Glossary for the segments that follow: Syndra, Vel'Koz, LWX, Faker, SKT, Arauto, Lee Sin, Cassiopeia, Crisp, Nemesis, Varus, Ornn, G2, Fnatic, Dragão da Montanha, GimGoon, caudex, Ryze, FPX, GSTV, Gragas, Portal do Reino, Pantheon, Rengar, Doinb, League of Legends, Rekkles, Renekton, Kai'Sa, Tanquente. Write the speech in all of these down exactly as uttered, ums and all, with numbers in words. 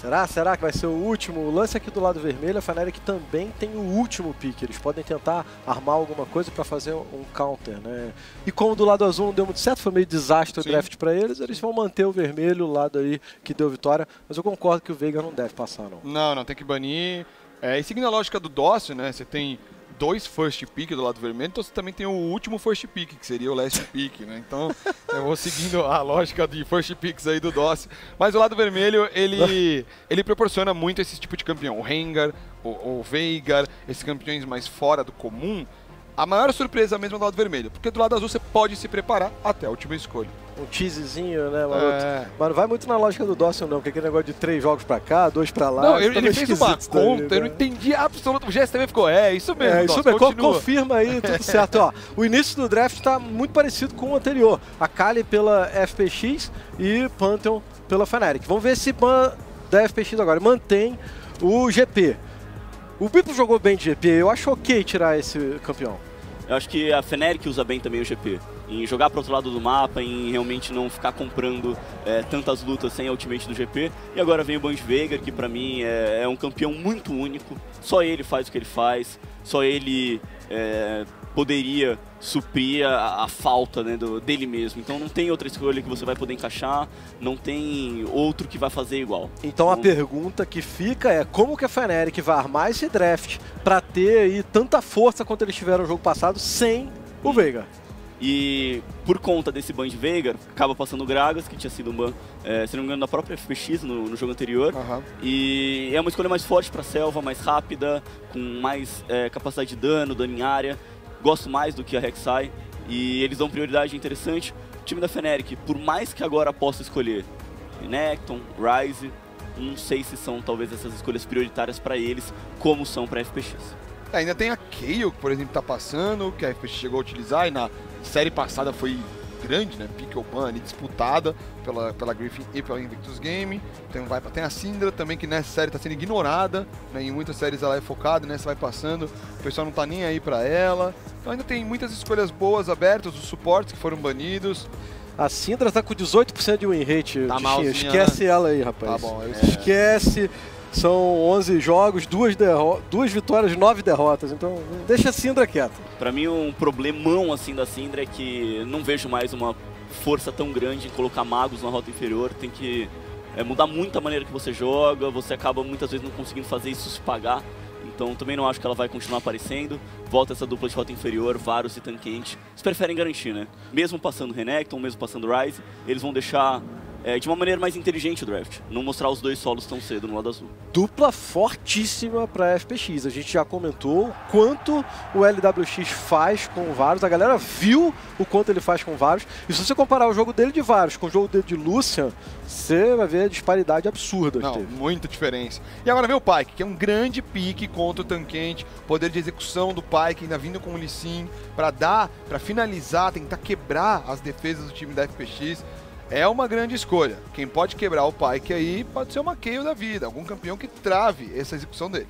Será? Será que vai ser o último? O lance aqui do lado vermelho, a Fnatic também tem o último pick. Eles podem tentar armar alguma coisa para fazer um counter, né? E como do lado azul não deu muito certo, foi meio desastre o Sim. draft para eles, eles vão manter o vermelho, o lado aí que deu vitória. Mas eu concordo que o Veigar não deve passar, não. Não, não, tem que banir. É, e seguindo a lógica do D O S, né? Você tem dois first pick do lado vermelho, então você também tem o último first pick, que seria o last pick, né? Então, eu vou seguindo a lógica de first picks aí do D O S. Mas o lado vermelho, ele, ele proporciona muito esse tipo de campeão. O Rengar, o, o Veigar, esses campeões mais fora do comum. A maior surpresa mesmo é do lado vermelho, porque do lado azul você pode se preparar até a última escolha. Um teasezinho, né, maroto? É. Mas não vai muito na lógica do Dawson, não, porque aquele negócio de três jogos pra cá, dois pra lá... Não, ele, ele fez uma conta, eu não entendi absolutamente. O Jess também ficou, é, isso mesmo, é, isso mesmo. Confirma aí, tudo certo. Ó, o início do draft tá muito parecido com o anterior. A Kayle pela F P X e Pantheon pela Fnatic. Vamos ver se Pan da F P X agora mantém o G P. O Bwipo jogou bem de G P, eu acho ok tirar esse campeão. Eu acho que a Fnatic usa bem também o G P, em jogar para outro lado do mapa, em realmente não ficar comprando é, tantas lutas sem a ultimate do G P. E agora vem o Ban de Veigar, que para mim é, é um campeão muito único, só ele faz o que ele faz, só ele é, poderia suprir a, a falta, né, do, dele mesmo. Então não tem outra escolha que você vai poder encaixar, não tem outro que vai fazer igual. Então, então... a pergunta que fica é como que a Fnatic vai armar esse draft para ter aí tanta força quanto eles tiveram no jogo passado sem o Veigar. E por conta desse ban de Veigar, acaba passando o Gragas, que tinha sido um ban, é, se não me engano, da própria F P X no, no jogo anterior. Uhum. E é uma escolha mais forte para a selva, mais rápida, com mais é, capacidade de dano, dano em área. Gosto mais do que a Rek'Sai e eles dão prioridade interessante. O time da Fnatic, por mais que agora possa escolher Renekton, Ryze, não sei se são talvez essas escolhas prioritárias para eles, como são para a F P X. É, ainda tem a Kayle, que por exemplo está passando, que a F P X chegou a utilizar e na série passada foi grande, né? Pick ou ban ali, disputada pela, pela Griffin e pela Invictus Game. Então vai, tem a Syndra também, que nessa série está sendo ignorada, né? Em muitas séries ela é focada, né? Você vai passando, o pessoal não está nem aí para ela. Então ainda tem muitas escolhas boas abertas, os suportes que foram banidos. A Syndra está com dezoito por cento de win rate, tá malzinha, esquece, né? Ela aí, rapaz. Tá bom, eu... é. Esquece. São onze jogos, duas, duas vitórias, nove derrotas, então deixa a Syndra quieta. Pra mim um problemão assim da Syndra é que não vejo mais uma força tão grande em colocar magos na rota inferior, tem que é, mudar muito a maneira que você joga, você acaba muitas vezes não conseguindo fazer isso se pagar, então também não acho que ela vai continuar aparecendo. Volta essa dupla de rota inferior, Varus e Tanquente, eles preferem garantir, né? Mesmo passando Renekton, mesmo passando Ryze, eles vão deixar... É, de uma maneira mais inteligente o draft, não mostrar os dois solos tão cedo no lado azul. Dupla fortíssima para a F P X, a gente já comentou o quanto o L W X faz com o Varus, a galera viu o quanto ele faz com o Varus, e se você comparar o jogo dele de Varus com o jogo dele de Lucian, você vai ver a disparidade absurda. Não, que teve. Muita diferença. E agora vem o Pyke, que é um grande pique contra o Tanquente, poder de execução do Pyke ainda vindo com o Lee Sin, para dar, para finalizar, tentar quebrar as defesas do time da F P X. É uma grande escolha. Quem pode quebrar o Pyke aí pode ser uma Kayle da vida, algum campeão que trave essa execução dele.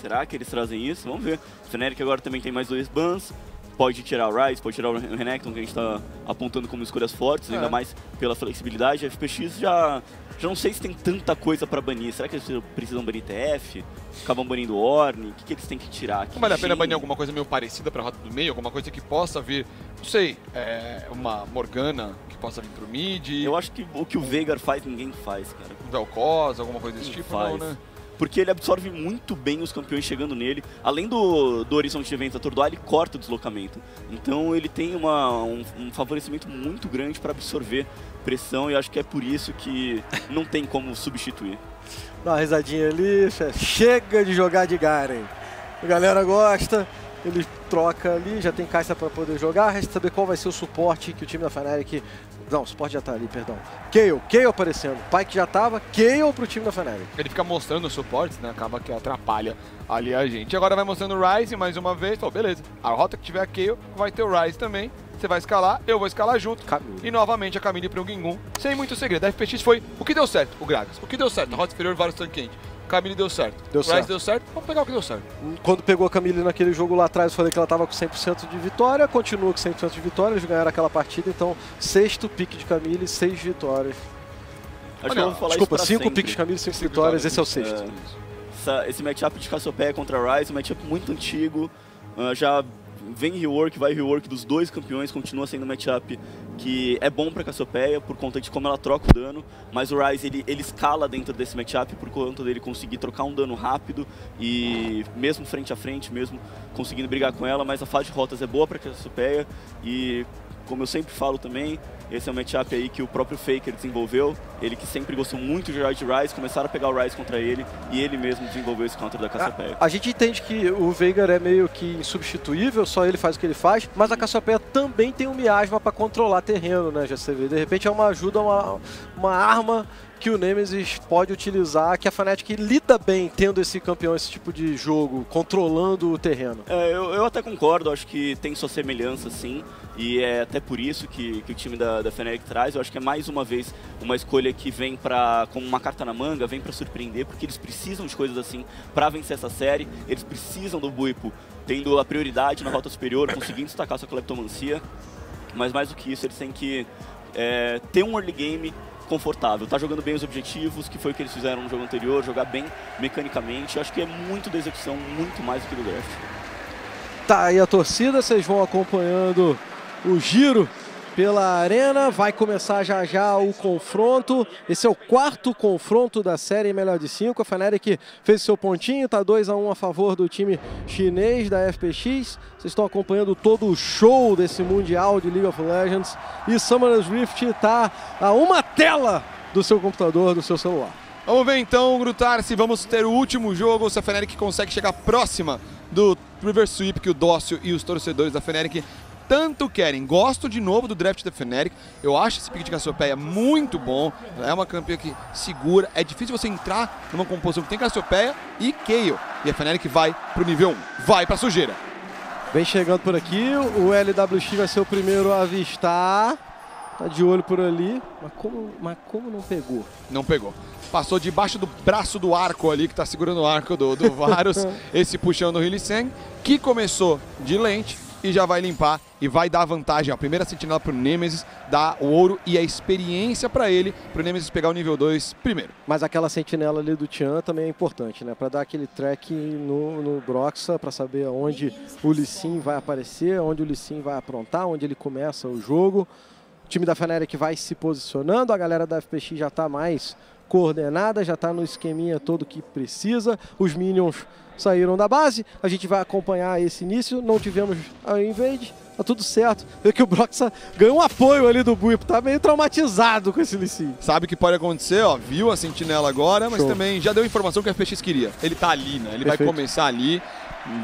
Será que eles trazem isso? Vamos ver. O Fnatic agora também tem mais dois bans. Pode tirar o Ryze, pode tirar o Renekton, que a gente está apontando como escolhas fortes, é. Ainda mais pela flexibilidade. A F P X já, já não sei se tem tanta coisa para banir. Será que eles precisam banir T F? Acabam banindo Ornn? O que, que eles têm que tirar? Que vale a pena banir alguma coisa meio parecida para a rota do meio? Alguma coisa que possa vir, não sei, é, uma Morgana que possa vir para o mid? Eu acho que o que o Veigar faz, ninguém faz, cara. Um Vel'Koz, alguma coisa desse tipo, não, né? Porque ele absorve muito bem os campeões chegando nele. Além do, do horizonte de evento atordoar, ele corta o deslocamento. Então ele tem uma, um, um favorecimento muito grande para absorver pressão e acho que é por isso que não tem como substituir. Dá uma risadinha ali, chega de jogar de Garen. A galera gosta, ele troca ali, já tem Kai'Sa para poder jogar. Resta saber qual vai ser o suporte que o time da Fnatic... Não, o suporte já tá ali, perdão. Kayle, Kayle aparecendo. Pyke já tava, Kayle pro time da Fnatic. Ele fica mostrando os suportes, né? Acaba que atrapalha ali a gente. Agora vai mostrando o Ryze mais uma vez. Falou, beleza, a rota que tiver a Kayle vai ter o Ryze também. Você vai escalar, eu vou escalar junto. Camille. E novamente a Camille pro GimGoon. Sem muito segredo. A F P X foi o que deu certo, o Gragas. O que deu certo, a rota inferior, Varus, Tanquente. Camille deu certo. Deu o Ryze deu certo, vamos pegar o que deu certo. Quando pegou a Camille naquele jogo lá atrás, eu falei que ela estava com cem por cento de vitória, continua com cem por cento de vitória, eles ganharam aquela partida, então sexto pick de Camille, seis vitórias. Acho Olha, que eu vou falar desculpa, isso cinco picks Camille, cinco vitórias, esse é o sexto. É, essa, esse matchup de Cassiopeia contra a Ryze, um matchup muito antigo, uh, já vem rework, vai rework dos dois campeões, continua sendo um matchup que é bom para Cassiopeia por conta de como ela troca o dano, mas o Ryze ele, ele escala dentro desse matchup por conta dele conseguir trocar um dano rápido e mesmo frente a frente, mesmo conseguindo brigar com ela, mas a fase de rotas é boa para Cassiopeia e como eu sempre falo também, esse é um matchup aí que o próprio Faker desenvolveu, ele que sempre gostou muito de jogar de Ryze, começaram a pegar o Ryze contra ele e ele mesmo desenvolveu esse counter da Cassiopeia. A, a gente entende que o Veigar é meio que insubstituível, só ele faz o que ele faz, mas a Cassiopeia também tem um miasma para controlar terreno, né, G C V? De repente é uma ajuda, uma, uma arma que o Nemesis pode utilizar, que a Fnatic lida bem tendo esse campeão, esse tipo de jogo, controlando o terreno. É, eu, eu até concordo, acho que tem sua semelhança sim, e é até por isso que, que o time da, da Fnatic traz. Eu acho que é mais uma vez uma escolha que vem pra, como uma carta na manga, vem para surpreender, porque eles precisam de coisas assim para vencer essa série, eles precisam do Bwipo tendo a prioridade na rota superior, conseguindo destacar sua cleptomancia, mas mais do que isso, eles têm que é, ter um early game confortável, tá jogando bem os objetivos, que foi o que eles fizeram no jogo anterior, jogar bem mecanicamente. Eu acho que é muito da execução, muito mais do que do draft. Tá aí a torcida, vocês vão acompanhando o giro pela arena, vai começar já já o confronto. Esse é o quarto confronto da série melhor de cinco, a Fnatic fez seu pontinho, tá dois a um a favor do time chinês da F P X. Vocês estão acompanhando todo o show desse Mundial de League of Legends e Summoner's Rift tá a uma tela do seu computador, do seu celular. Vamos ver então, Grutar, se vamos ter o último jogo, se a Fnatic consegue chegar próxima do River Sweep que o Dócil e os torcedores da Fnatic tanto querem. Gosto de novo do draft da Fnatic, eu acho esse pick de Cassiopeia muito bom, ela é uma campeã que segura, é difícil você entrar numa composição que tem Cassiopeia e Kayle, e a Fnatic vai pro nível um, vai pra sujeira. Vem chegando por aqui, o L W X vai ser o primeiro a avistar, tá de olho por ali, mas como, mas como não pegou? Não pegou. Passou debaixo do braço do arco ali, que tá segurando o arco do, do Varus, esse puxão do Hylissang, que começou de lente, e já vai limpar e vai dar vantagem. A primeira sentinela pro Nemesis, dá o ouro e a experiência para ele, pro Nemesis pegar o nível dois primeiro. Mas aquela sentinela ali do Tian também é importante, né? Para dar aquele track no, no Broxa, para saber onde o Lee Sin vai aparecer, onde o Lee Sin vai aprontar, onde ele começa o jogo. O time da Fnatic vai se posicionando, a galera da F P X já tá mais coordenada, já tá no esqueminha todo que precisa. Os Minions saíram da base, a gente vai acompanhar esse início, não tivemos a invade, tá tudo certo. Vê que o Broxa ganhou um apoio ali do Bwipo, tá meio traumatizado com esse Lee Sin. Sabe o que pode acontecer, ó, viu a sentinela agora, mas Show. também já deu a informação que a F P X queria. Ele tá ali, né, ele Perfeito. vai começar ali,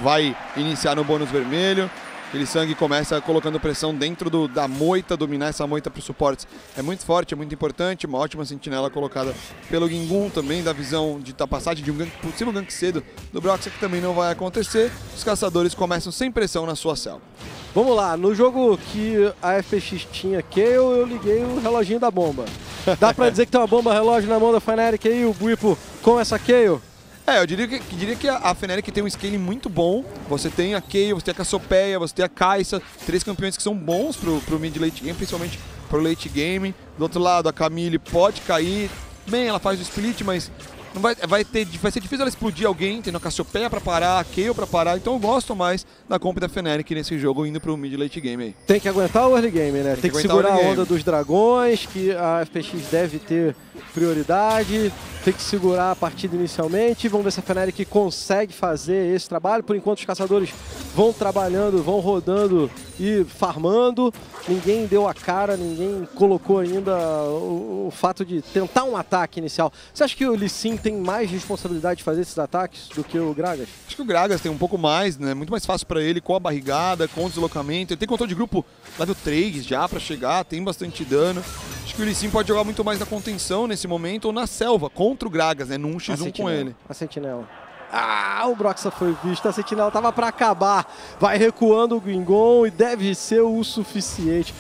vai iniciar no bônus vermelho. Aquele sangue começa colocando pressão dentro do, da moita, dominar essa moita para o suporte. É muito forte, é muito importante, uma ótima sentinela colocada pelo GimGoon também, da visão de da passagem de um gank, possível gank cedo do Broxa, que também não vai acontecer. Os caçadores começam sem pressão na sua cela. Vamos lá, no jogo que a F P X tinha Kayle, eu liguei o reloginho da bomba. Dá para dizer que tem uma bomba relógio na mão da Fnatic aí, o Bwipo com essa Kayle? É, eu diria que, diria que a Fnatic tem um scaling muito bom. Você tem a Kayle, você tem a Cassiopeia, você tem a Kai'Sa, três campeões que são bons pro, pro mid late game, principalmente pro late game. Do outro lado, a Camille pode cair. Bem, ela faz o split, mas não vai, vai, ter, vai ser difícil ela explodir alguém, tendo a Cassiopeia pra parar, a Kayle pra parar. Então eu gosto mais da comp da Fnatic nesse jogo, indo pro mid late game aí. Tem que aguentar o early game, né? Tem, tem que, que segurar a onda dos dragões, que a F P X deve ter prioridade, tem que segurar a partida inicialmente. Vamos ver se a Fnatic consegue fazer esse trabalho. Por enquanto os caçadores vão trabalhando, vão rodando e farmando. Ninguém deu a cara, ninguém colocou ainda o, o fato de tentar um ataque inicial. Você acha que o Lee Sin tem mais responsabilidade de fazer esses ataques do que o Gragas? Acho que o Gragas tem um pouco mais, né? Muito mais fácil para ele com a barrigada, com o deslocamento. Ele tem controle de grupo level três já para chegar, tem bastante dano. Acho que o Lee Sin pode jogar muito mais na contenção nesse momento ou na selva, contra o Gragas, né? Num um contra um com ele. A sentinela. Ah, o Broxa foi visto, a sentinela tava pra acabar. Vai recuando o GimGoon e deve ser o suficiente.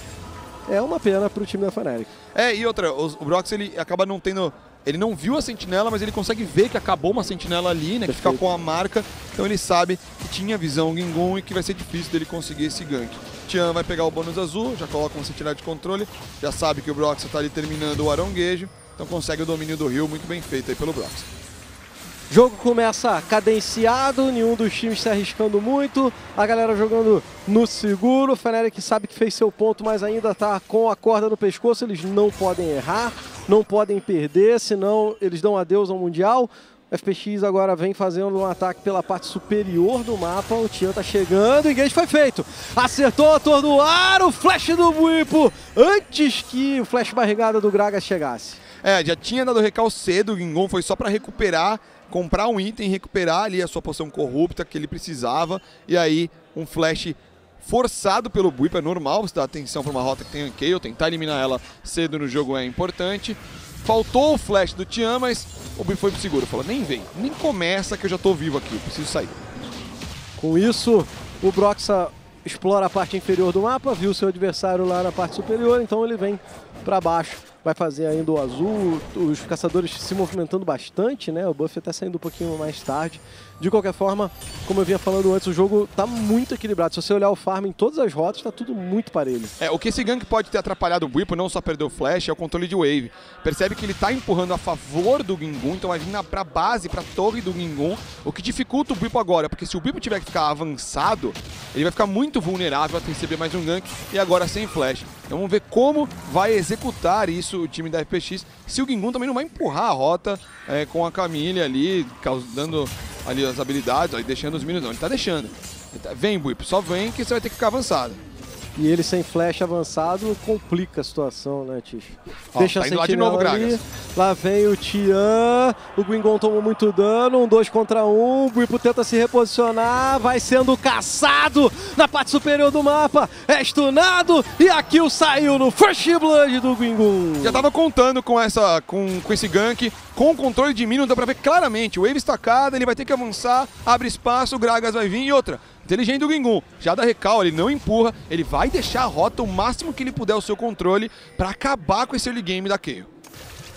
É uma pena pro time da Fnatic. É, e outra, o, o Broxa ele acaba não tendo... Ele não viu a sentinela, mas ele consegue ver que acabou uma sentinela ali, né? Perfeito. Que fica com a marca. Então ele sabe que tinha visão o GimGoon e que vai ser difícil dele conseguir esse gank. Tian vai pegar o bônus azul, já coloca uma sentinela de controle. Já sabe que o Broxa tá ali terminando o aronguejo. Então consegue o domínio do Rio, muito bem feito aí pelo Broxa. Jogo começa cadenciado, nenhum dos times se arriscando muito, a galera jogando no seguro. O Fnatic sabe que fez seu ponto, mas ainda está com a corda no pescoço, eles não podem errar, não podem perder, senão eles dão adeus ao Mundial. O F P X agora vem fazendo um ataque pela parte superior do mapa. O Tian tá chegando, o engage foi feito. Acertou, atordoar o flash do Bwipo antes que o flash barrigada do Gragas chegasse. É, já tinha dado recal cedo, o GimGoon foi só para recuperar, comprar um item, recuperar ali a sua poção corrupta que ele precisava. E aí um flash forçado pelo Bwipo, é normal você dar atenção para uma rota que tem um Kayle, tentar eliminar ela cedo no jogo é importante. Faltou o flash do Tian, mas o Bwipo foi pro seguro. Falou, nem vem, nem começa que eu já tô vivo aqui, eu preciso sair. Com isso, o Broxa explora a parte inferior do mapa, viu seu adversário lá na parte superior, então ele vem para baixo. Vai fazer ainda o azul, os caçadores se movimentando bastante, né? O buff até saindo um pouquinho mais tarde. De qualquer forma, como eu vinha falando antes, o jogo tá muito equilibrado. Se você olhar o farm em todas as rotas, tá tudo muito parelho. É, o que esse gank pode ter atrapalhado o Bwipo, não só perder o flash, é o controle de wave. Percebe que ele tá empurrando a favor do GimGoon, então vai vir na, pra base, pra torre do GimGoon, o que dificulta o Bwipo agora, porque se o Bwipo tiver que ficar avançado, ele vai ficar muito vulnerável a receber mais um gank, e agora sem flash. Então vamos ver como vai executar isso o time da F P X, se o GimGoon também não vai empurrar a rota é, com a Camille ali, causando ali as habilidades, ó, e deixando os minions, não, ele tá deixando. Ele tá, vem, Bwipo, só vem que você vai ter que ficar avançado. E ele sem flash avançado complica a situação, né, Tish? Ó, deixa tá indo lá de novo, Gragas. Lá vem o Tian, o GimGoon tomou muito dano, um dois contra um, o Bwipo tenta se reposicionar, vai sendo caçado na parte superior do mapa, é stunado e a kill saiu no First Blood do GimGoon. Já tava contando com, essa, com, com esse gank, com o controle de minion, dá pra ver claramente, wave estacada, ele vai ter que avançar, abre espaço, o Gragas vai vir e outra. Inteligente do GimGoon, já dá recal, ele não empurra, ele vai deixar a rota o máximo que ele puder ao seu controle para acabar com esse early game da Kayle.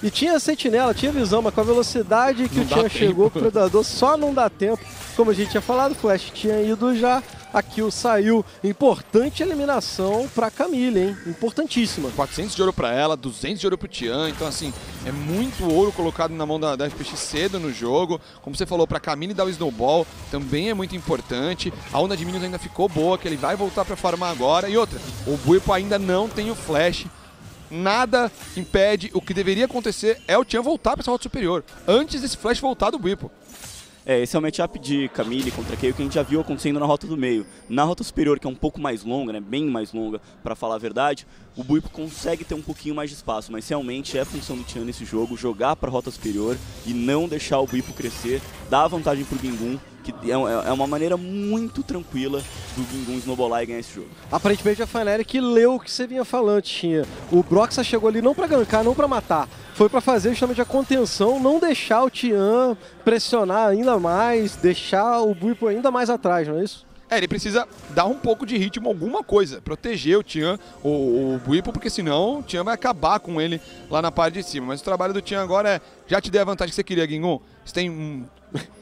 E tinha sentinela, tinha visão, mas com a velocidade que não o Tian chegou, o predador só não dá tempo. Como a gente tinha falado, o flash tinha ido já, a kill saiu. Importante eliminação para Camille, hein? Importantíssima. quatrocentos de ouro para ela, duzentos de ouro para o Tian, então assim, é muito ouro colocado na mão da, da F P X cedo no jogo. Como você falou, para Camille dar o snowball também é muito importante. A onda de minions ainda ficou boa, que ele vai voltar para farmar agora. E outra, o Bwipo ainda não tem o flash. Nada impede, o que deveria acontecer é o Tian voltar para essa rota superior, antes desse flash voltar do Bwipo. É, esse é o matchup de Camille contra Kayle que a gente já viu acontecendo na rota do meio. Na rota superior, que é um pouco mais longa, né, bem mais longa, para falar a verdade, o Bwipo consegue ter um pouquinho mais de espaço, mas realmente é a função do Tian nesse jogo, jogar para a rota superior e não deixar o Bwipo crescer, dar vantagem para o GimGoon, que é uma maneira muito tranquila do GimGoon snowballar e ganhar esse jogo. Aparentemente a Fnatic leu o que você vinha falando, tinha. O Broxa chegou ali não para gankar, não para matar. Foi para fazer justamente a contenção, não deixar o Tian pressionar ainda mais, deixar o Bwipo ainda mais atrás, não é isso? É, ele precisa dar um pouco de ritmo, alguma coisa, proteger o Tian, o, o Bwipo, porque senão o Tian vai acabar com ele lá na parte de cima. Mas o trabalho do Tian agora é, já te dei a vantagem que você queria, GimGoon, você tem um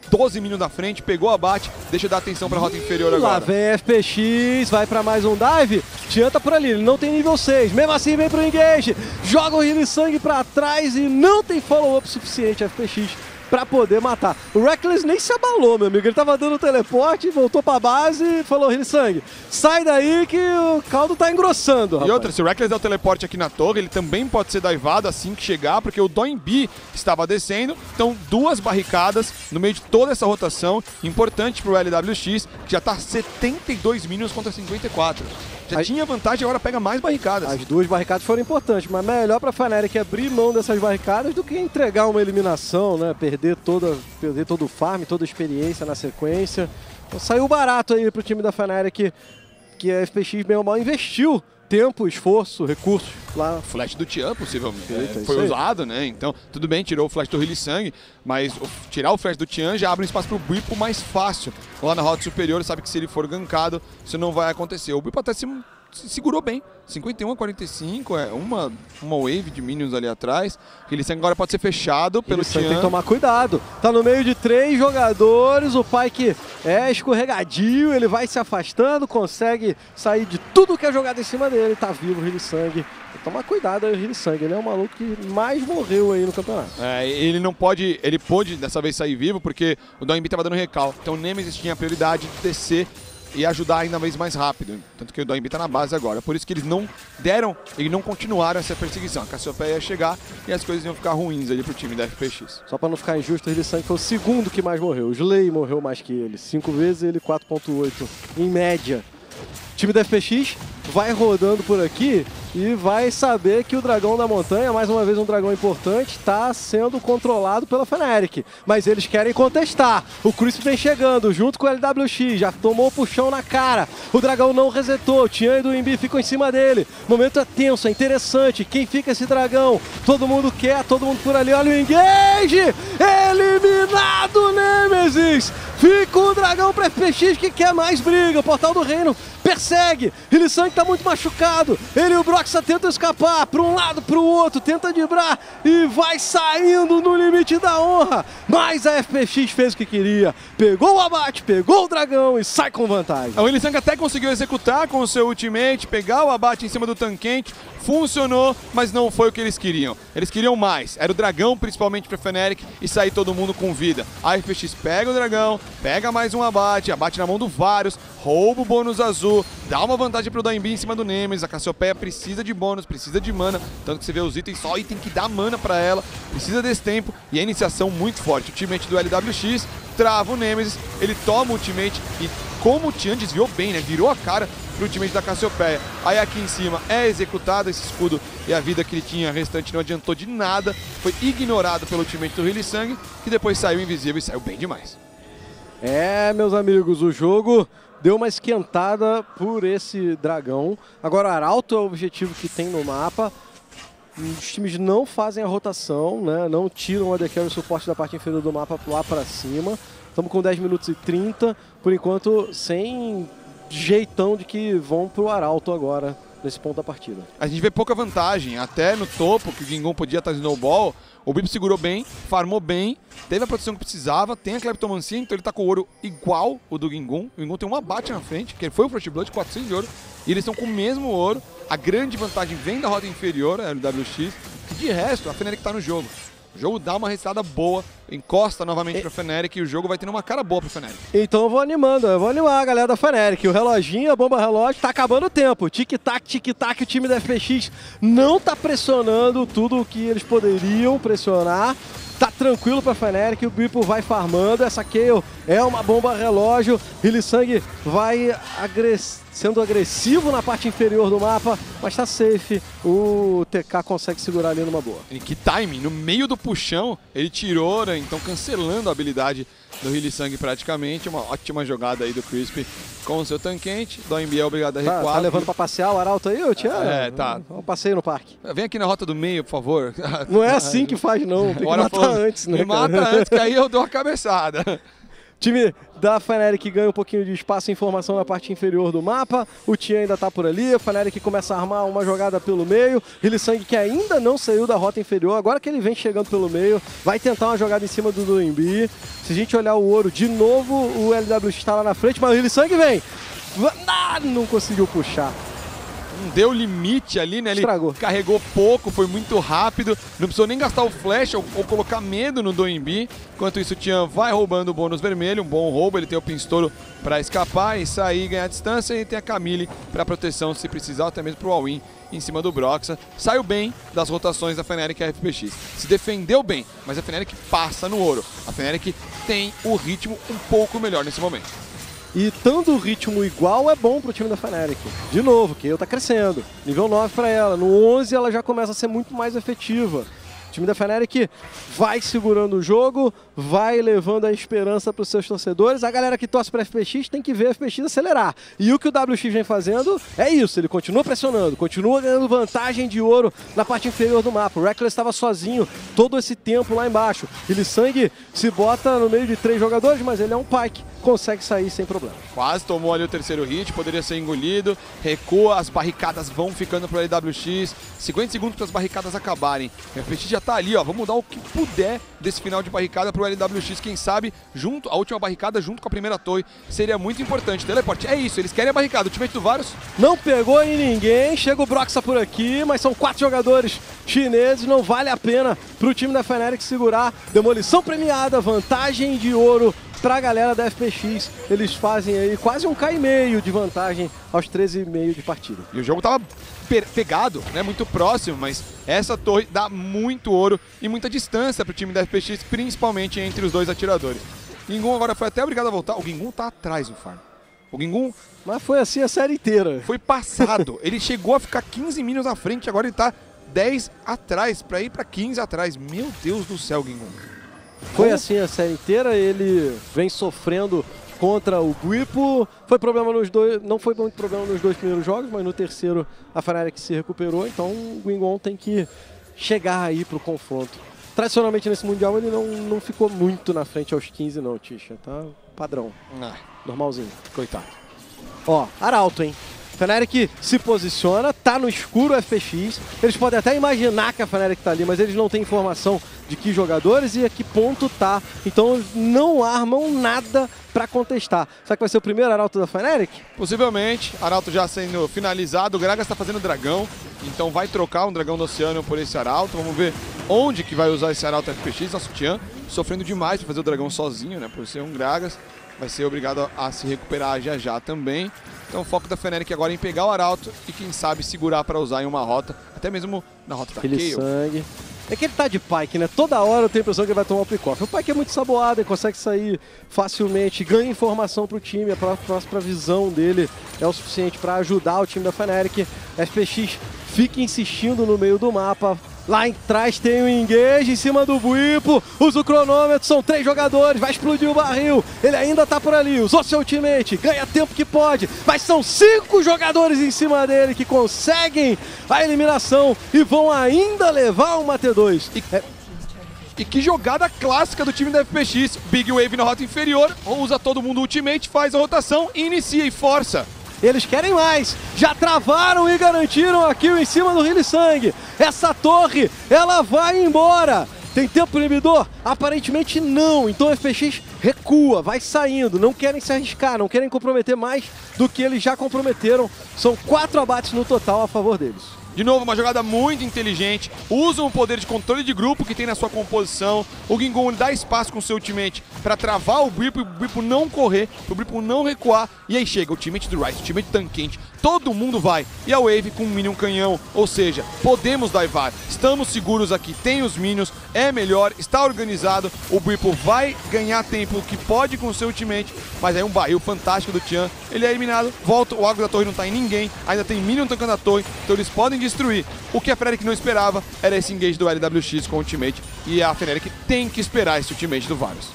doze minions da frente, pegou abate, deixa eu dar atenção para a rota inferior agora. Lá vem F P X, vai para mais um dive, Tian tá por ali, ele não tem nível seis, mesmo assim vem pro engage, joga o Hylissang para trás e não tem follow-up suficiente F P X. Pra poder matar. O Rekkles nem se abalou, meu amigo. Ele tava dando teleporte, voltou pra base e falou, Hylissang, sai daí que o caldo tá engrossando, rapaz. E outra, se o Rekkles der o teleporte aqui na torre, ele também pode ser daivado assim que chegar, porque o Doinb estava descendo. Então, duas barricadas no meio de toda essa rotação. Importante pro L W X, que já tá setenta e dois minions contra cinquenta e quatro. Já As... tinha vantagem, agora pega mais barricadas. As duas barricadas foram importantes, mas melhor pra Fnatic abrir mão dessas barricadas do que entregar uma eliminação, né? Perder, toda, perder todo o farm, toda a experiência na sequência. Então, saiu barato aí pro time da Fnatic, que a F P X bem ou mal investiu tempo, esforço, recursos lá. Flash do Tian, possivelmente. Eita, é, foi usado, né? Então, tudo bem, tirou o flash do Hylissang, mas o, tirar o flash do Tian já abre um espaço pro Bwipo mais fácil. Lá na rota superior, sabe que se ele for gankado, isso não vai acontecer. O Bwipo até se segurou bem. cinquenta e um a quarenta e cinco, é uma, uma wave de minions ali atrás. Hylissang agora pode ser fechado pelo Tian. Tem que tomar cuidado. Tá no meio de três jogadores, o Pyke é escorregadio, ele vai se afastando, consegue sair de tudo que é jogado em cima dele. Tá vivo o Hylissang. Tomar cuidado aí o Hylissang, ele é o maluco que mais morreu aí no campeonato. É, ele não pode, ele pôde dessa vez sair vivo porque o Doinb tava dando recal. Então o Nemesis tinha a prioridade de descer e ajudar ainda mais mais rápido. Tanto que o Doinb tá na base agora. Por isso que eles não deram e não continuaram essa perseguição. A Cassiopeia ia chegar e as coisas iam ficar ruins ali pro time da F P X. Só pra não ficar injusto, o Hylissang foi o segundo que mais morreu. O Slay morreu mais que ele. Cinco vezes, ele quatro ponto oito em média. O time da F P X vai rodando por aqui e vai saber que o Dragão da Montanha, mais uma vez um dragão importante, está sendo controlado pela Fnatic. Mas eles querem contestar. O Crisp vem chegando junto com o L W X, já tomou o puxão na cara. O Dragão não resetou, o Tian e o Doinb ficam em cima dele. O momento é tenso, é interessante. Quem fica esse dragão? Todo mundo quer, todo mundo por ali. Olha o engage! Eliminado, Nemesis! Fica o dragão para F P X que quer mais briga. O Portal do Reino persegue. Hylissang tá muito machucado. Ele e o Broxa tentam escapar para um lado, para o outro, tenta driblar e vai saindo no limite da honra. Mas a F P X fez o que queria, pegou o abate, pegou o dragão e sai com vantagem. O Hylissang até conseguiu executar com o seu ultimate, pegar o abate em cima do Tanquente, funcionou, mas não foi o que eles queriam. Eles queriam mais, era o dragão principalmente para Fnatic e sair todo mundo com vida. A F P X pega o dragão, pega mais um abate, abate na mão do Varus, rouba o bônus azul, dá uma vantagem pro Doinb em cima do Nemesis. A Cassiopeia precisa de bônus, precisa de mana, tanto que você vê os itens, só item que dá mana pra ela, precisa desse tempo e a iniciação muito forte. O ultimate do L W X trava o Nemesis, ele toma o ultimate e como o Tian desviou bem, né, virou a cara pro ultimate da Cassiopeia. Aí aqui em cima é executado esse escudo e a vida que ele tinha restante não adiantou de nada, foi ignorado pelo ultimate do Hylissang, que depois saiu invisível e saiu bem demais. É, meus amigos, o jogo deu uma esquentada por esse dragão. Agora, Arauto é o objetivo que tem no mapa. Os times não fazem a rotação, né? Não tiram o A D Carry e o suporte da parte inferior do mapa lá para cima. Estamos com dez minutos e trinta. Por enquanto, sem jeitão de que vão para o Arauto agora, nesse ponto da partida. A gente vê pouca vantagem. Até no topo, que o GimGoon podia estar de snowball, o Bwipo segurou bem, farmou bem, teve a proteção que precisava, tem a Cleptomancia, então ele tá com o ouro igual o do GimGoon. O GimGoon tem um abate na frente, que foi o Frostblood, quatrocentos de ouro, e eles estão com o mesmo ouro. A grande vantagem vem da roda inferior, a L W X, que de resto a Fnatic tá no jogo. O jogo dá uma restada boa, encosta novamente e... para o Fnatic e o jogo vai tendo uma cara boa para o Fnatic. Então eu vou animando, eu vou animar a galera da Fnatic. O reloginho, a bomba relógio, tá acabando o tempo. Tic-tac, tic-tac, o time da F P X não tá pressionando tudo o que eles poderiam pressionar. Tá tranquilo pra Fnatic, o Bwipo vai farmando, essa Kayle é uma bomba relógio, Hylissang vai agress... sendo agressivo na parte inferior do mapa, mas tá safe, o T K consegue segurar ali numa boa. E que timing, no meio do puxão ele tirou, né? Então cancelando a habilidade do Hylissang praticamente, uma ótima jogada aí do Crisp com o seu Tanquente, Doinb é obrigado a recuar. Tá, tá levando pra passear o Arauto aí, ô Tian? É, tá. Um passeio no parque. Vem aqui na rota do meio, por favor. Não é assim que faz não, tem que matar falou, antes, né? Me mata antes, que aí eu dou a cabeçada. Time da Fnatic ganha um pouquinho de espaço e informação na parte inferior do mapa. O Tian ainda tá por ali, a Fnatic começa a armar uma jogada pelo meio. Hylissang, que ainda não saiu da rota inferior, agora que ele vem chegando pelo meio, vai tentar uma jogada em cima do Doinb. Se a gente olhar o ouro de novo, o L W está lá na frente, mas o Hylissang vem! Ah, não conseguiu puxar. Não deu limite ali, né? Ele estragou. Carregou pouco, foi muito rápido. Não precisou nem gastar o flash ou, ou colocar medo no Doinb. Enquanto isso, o Tian vai roubando o bônus vermelho. Um bom roubo, ele tem o pinstouro para escapar e sair e ganhar distância. E tem a Camille para proteção, se precisar, até mesmo para o all-in em cima do Broxa. Saiu bem das rotações da Fnatic e a F P X. Se defendeu bem, mas a Fnatic passa no ouro. A Fnatic tem o ritmo um pouco melhor nesse momento. E tanto o ritmo igual é bom pro time da Fnatic. De novo, Kayle tá crescendo. Nível nove pra ela. No onze ela já começa a ser muito mais efetiva. time da Fnatic vai segurando o jogo, vai levando a esperança para os seus torcedores. A galera que torce para a F P X tem que ver a F P X acelerar. E o que o W X vem fazendo é isso, ele continua pressionando, continua ganhando vantagem de ouro na parte inferior do mapa. O Rekkles estava sozinho todo esse tempo lá embaixo. Hylissang se bota no meio de três jogadores, mas ele é um Pyke, consegue sair sem problema. Quase tomou ali o terceiro hit, poderia ser engolido, recua, as barricadas vão ficando para o L W X, cinquenta segundos para as barricadas acabarem. O F P X já tá ali, ó, vamos dar o que puder desse final de barricada para o L W X, quem sabe, junto, a última barricada junto com a primeira torre, seria muito importante. Teleporte, é isso, eles querem a barricada, o teammate do Varus não pegou em ninguém, chega o Broxa por aqui, mas são quatro jogadores chineses, não vale a pena para o time da Fnatic segurar. Demolição premiada, vantagem de ouro para a galera da F P X, eles fazem aí quase um K e meio de vantagem aos treze e meio de partida. E o jogo tava pegado, né, muito próximo, mas essa torre dá muito ouro e muita distância para o time da F P X, principalmente entre os dois atiradores. GimGoon agora foi até obrigado a voltar, o GimGoon tá atrás do farm. O GimGoon... Mas foi assim a série inteira. Foi passado, ele chegou a ficar quinze minions na frente, agora ele tá dez atrás, para ir para quinze atrás. Meu Deus do céu, GimGoon. Foi assim a série inteira, ele vem sofrendo contra o Bwipo, foi problema nos dois, não foi muito problema nos dois primeiros jogos, mas no terceiro a Fnatic se recuperou, então o GimGoon tem que chegar aí pro confronto. Tradicionalmente nesse Mundial ele não, não ficou muito na frente aos quinze não, Tisha, tá padrão, ah, normalzinho. Coitado. Ó, Arauto, hein? Fnatic se posiciona, tá no escuro o F P X, eles podem até imaginar que a Fnatic tá ali, mas eles não têm informação de que jogadores e a que ponto tá, então não armam nada pra contestar. Será que vai ser o primeiro Arauto da Fnatic? Possivelmente, Arauto já sendo finalizado, o Gragas tá fazendo dragão, então vai trocar um dragão do oceano por esse Arauto, vamos ver onde que vai usar esse Arauto F P X, nosso Tian, sofrendo demais pra fazer o dragão sozinho, né, por ser um Gragas. Vai ser obrigado a se recuperar já já também. Então o foco da Fnatic agora é em pegar o Arauto e quem sabe segurar para usar em uma rota. Até mesmo na rota da Kayle. É que ele tá de Pyke, né? Toda hora eu tenho a impressão que ele vai tomar o pick-off. O Pyke é muito saboado, ele consegue sair facilmente, ganha informação pro time, a própria visão dele é o suficiente para ajudar o time da Fnatic. F P X fica insistindo no meio do mapa. Lá em trás tem o engage em cima do Bwipo, usa o cronômetro, são três jogadores, vai explodir o barril, ele ainda tá por ali, usou seu ultimate, ganha tempo que pode, mas são cinco jogadores em cima dele que conseguem a eliminação e vão ainda levar uma T dois. E, é... e que jogada clássica do time da F P X, Big Wave na rota inferior, usa todo mundo o ultimate, faz a rotação, inicia e força. Eles querem mais, já travaram e garantiram a kill em cima do Hylissang. Essa torre, ela vai embora. Tem tempo inibidor? Aparentemente não, então o F P X recua, vai saindo, não querem se arriscar, não querem comprometer mais do que eles já comprometeram. São quatro abates no total a favor deles. De novo, uma jogada muito inteligente, usam o poder de controle de grupo que tem na sua composição, o GimGoon dá espaço com o seu ultimate para travar o Bwipo e o Bwipo não correr, o Bwipo não recuar, e aí chega o ultimate do Ryze, o ultimate do Tanquente, todo mundo vai, e a Wave com o Minion canhão, ou seja, podemos divar, estamos seguros aqui, tem os Minions, é melhor, está organizado, o Bwipo vai ganhar tempo que pode com o seu ultimate, mas aí um barril fantástico do Tian, ele é eliminado, volta, o agro da torre não está em ninguém, ainda tem Minion tancando a torre, então eles podem destruir. O que a Fnatic não esperava era esse engage do L W X com o ultimate e a Fnatic tem que esperar esse ultimate do Varus.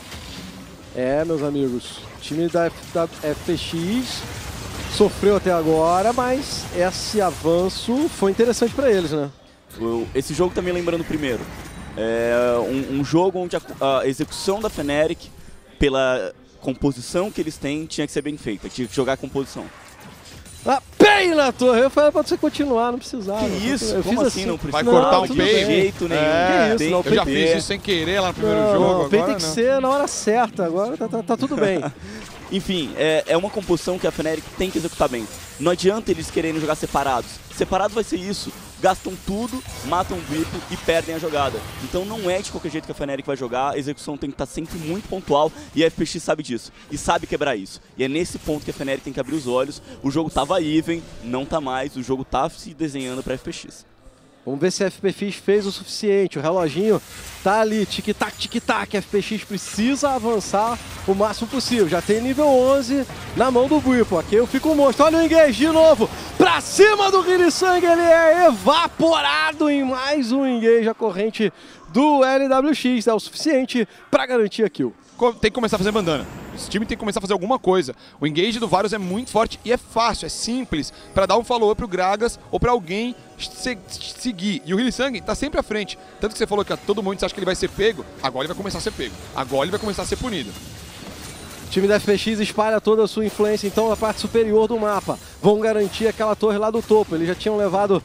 É, meus amigos, o time da F P X sofreu até agora, mas esse avanço foi interessante para eles, né? Esse jogo também lembrando o primeiro. É um, um jogo onde a, a execução da Fnatic, pela composição que eles têm, tinha que ser bem feita, tinha que jogar a composição. Ah, bem na torre, eu falei pra você continuar, não precisava. Que isso? Eu Como fiz assim, assim, não precisa? Vai cortar não, um peito? De jeito nenhum. É, que isso, não, eu P T. Já fiz isso sem querer lá no primeiro não, jogo. Não, agora, peito tem que não. ser na hora certa, agora tá, tá, tá tudo bem. Enfim, é, é uma composição que a Fnatic tem que executar bem. Não adianta eles quererem jogar separados. Separado vai ser isso. Gastam tudo, matam o Bwipo e perdem a jogada. Então não é de qualquer jeito que a Fnatic vai jogar. A execução tem que estar sempre muito pontual e a F P X sabe disso. E sabe quebrar isso. E é nesse ponto que a Fnatic tem que abrir os olhos. O jogo tava even, não tá mais. O jogo tá se desenhando pra F P X. Vamos ver se a F P X fez o suficiente. O reloginho tá ali, tic-tac, tic-tac. A F P X precisa avançar o máximo possível. Já tem nível onze na mão do Bwipo. Aqui eu fico um monstro. Olha o engage de novo. Pra cima do Hylissang, ele é evaporado em mais um engage. A corrente do L W X, é o suficiente para garantir a kill. Tem que começar a fazer bandana. Esse time tem que começar a fazer alguma coisa. O engage do Varus é muito forte e é fácil, é simples, para dar um follow-up pro Gragas ou para alguém se seguir. E o Hylissang tá sempre à frente. Tanto que você falou que todo mundo acha que ele vai ser pego, agora ele vai começar a ser pego. Agora ele vai começar a ser punido. O time da F P X espalha toda a sua influência, então, na parte superior do mapa. Vão garantir aquela torre lá do topo. Eles já tinham levado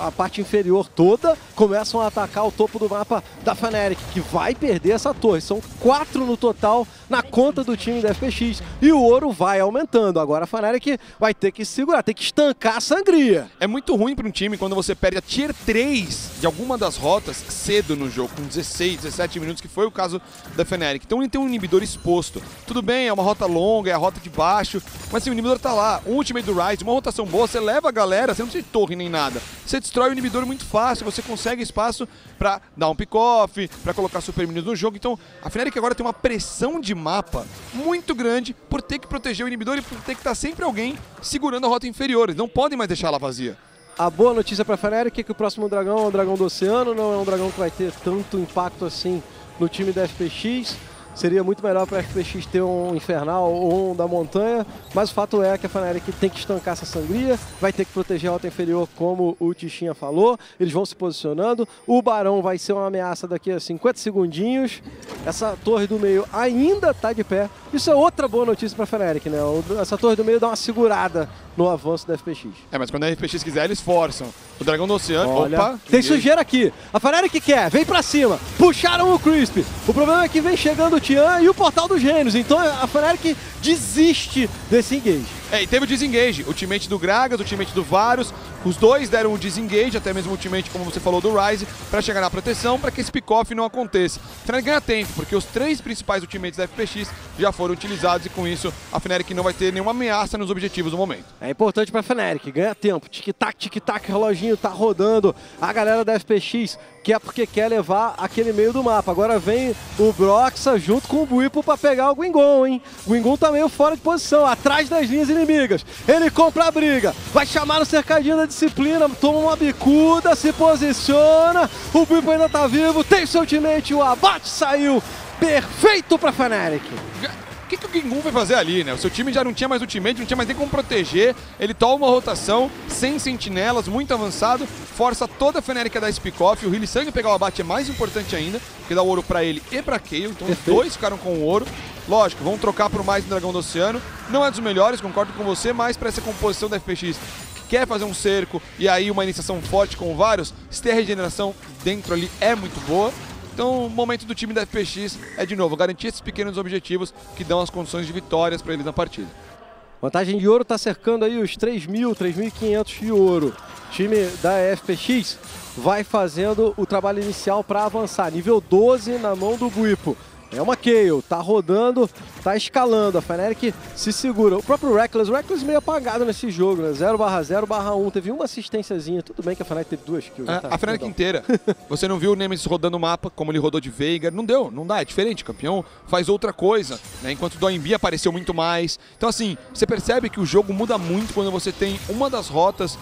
a parte inferior toda. Começam a atacar o topo do mapa da Fnatic, que vai perder essa torre. São quatro no total na conta do time da F P X. E o ouro vai aumentando. Agora a Fnatic vai ter que segurar, tem que estancar a sangria. É muito ruim para um time quando você perde a Tier três de alguma das rotas cedo no jogo, com dezesseis, dezessete minutos, que foi o caso da Fnatic. Então ele tem um inibidor exposto. Tudo bem, é uma rota longa, é a rota de baixo, mas assim, o inibidor tá lá, um ultimate do Ryze, uma rotação boa, você leva a galera, você não precisa de torre nem nada, você destrói o inibidor muito fácil, você consegue espaço pra dar um pick-off, pra colocar super minions no jogo, então a Fnatic agora tem uma pressão de mapa muito grande por ter que proteger o inibidor e por ter que estar sempre alguém segurando a rota inferior, eles não podem mais deixar ela vazia. A boa notícia pra Fnatic é que o próximo dragão é um dragão do oceano, não é um dragão que vai ter tanto impacto assim no time da F P X. Seria muito melhor para a F P X ter um infernal ou um da montanha, mas o fato é que a Fnatic tem que estancar essa sangria, vai ter que proteger a rota inferior, como o Tichinha falou. Eles vão se posicionando, o Barão vai ser uma ameaça daqui a cinquenta segundinhos. Essa torre do meio ainda está de pé. Isso é outra boa notícia para a Fnatic, né? Essa torre do meio dá uma segurada no avanço da F P X. É, mas quando a F P X quiser, eles forçam. O Dragão do Oceano, olha, opa! Tem sujeira aqui. A Fnatic que quer, vem pra cima. Puxaram o Crisp. O problema é que vem chegando o Tian e o Portal dos Gênios. Então a Fnatic desiste desse engage. É, e teve o desengage. O teammate do Gragas, o teammate do Varus. Os dois deram o desengage, até mesmo o teammate, como você falou, do Ryze, pra chegar na proteção, pra que esse pick-off não aconteça. A Fnatic ganha tempo, porque os três principais ultimates da F P X já foram utilizados e com isso a Fnatic não vai ter nenhuma ameaça nos objetivos no momento. É importante pra Fnatic, ganha tempo. Tic-tac, tic-tac, reloginho tá rodando. A galera da F P X quer porque quer levar aquele meio do mapa. Agora vem o Broxa junto com o Bwipo pra pegar o GimGoon, hein? O GimGoon tá meio fora de posição, atrás das linhas inimigas. Ele compra a briga, vai chamar o cercadinho da disciplina, toma uma bicuda, se posiciona. O Bwipo ainda tá vivo, tem seu ultimate, o abate saiu. Perfeito pra Fnatic. O que, que o GimGoon vai fazer ali, né? O seu time já não tinha mais ultimate, não tinha mais nem como proteger. Ele toma uma rotação, sem sentinelas, muito avançado, força toda a Fnatic a dar esse pick-off. O Hylissang pegar o abate é mais importante ainda, porque dá o ouro pra ele e pra Kayle. Então perfeito. Os dois ficaram com o ouro. Lógico, vão trocar por mais no Dragão do Oceano. Não é dos melhores, concordo com você, mas pra essa composição da F P X, quer fazer um cerco e aí uma iniciação forte com vários, se ter a regeneração dentro ali é muito boa. Então o momento do time da F P X é, de novo, garantir esses pequenos objetivos que dão as condições de vitórias para eles na partida. Vantagem de ouro está cercando aí os três mil, três mil e quinhentos de ouro. O time da F P X vai fazendo o trabalho inicial para avançar. Nível doze na mão do Bwipo. É uma Kayle, tá rodando, tá escalando, a Fnatic se segura. O próprio Rekkles, o Rekkles meio apagado nesse jogo, né? zero barra zero barra um, teve uma assistênciazinha, tudo bem que a Fnatic teve duas kills. É, tá, a Fnatic inteira. Você não viu o Nemesis rodando o mapa, como ele rodou de Veigar, não deu, não dá, é diferente, campeão faz outra coisa, né? Enquanto o Doinb apareceu muito mais. Então assim, você percebe que o jogo muda muito quando você tem uma das rotas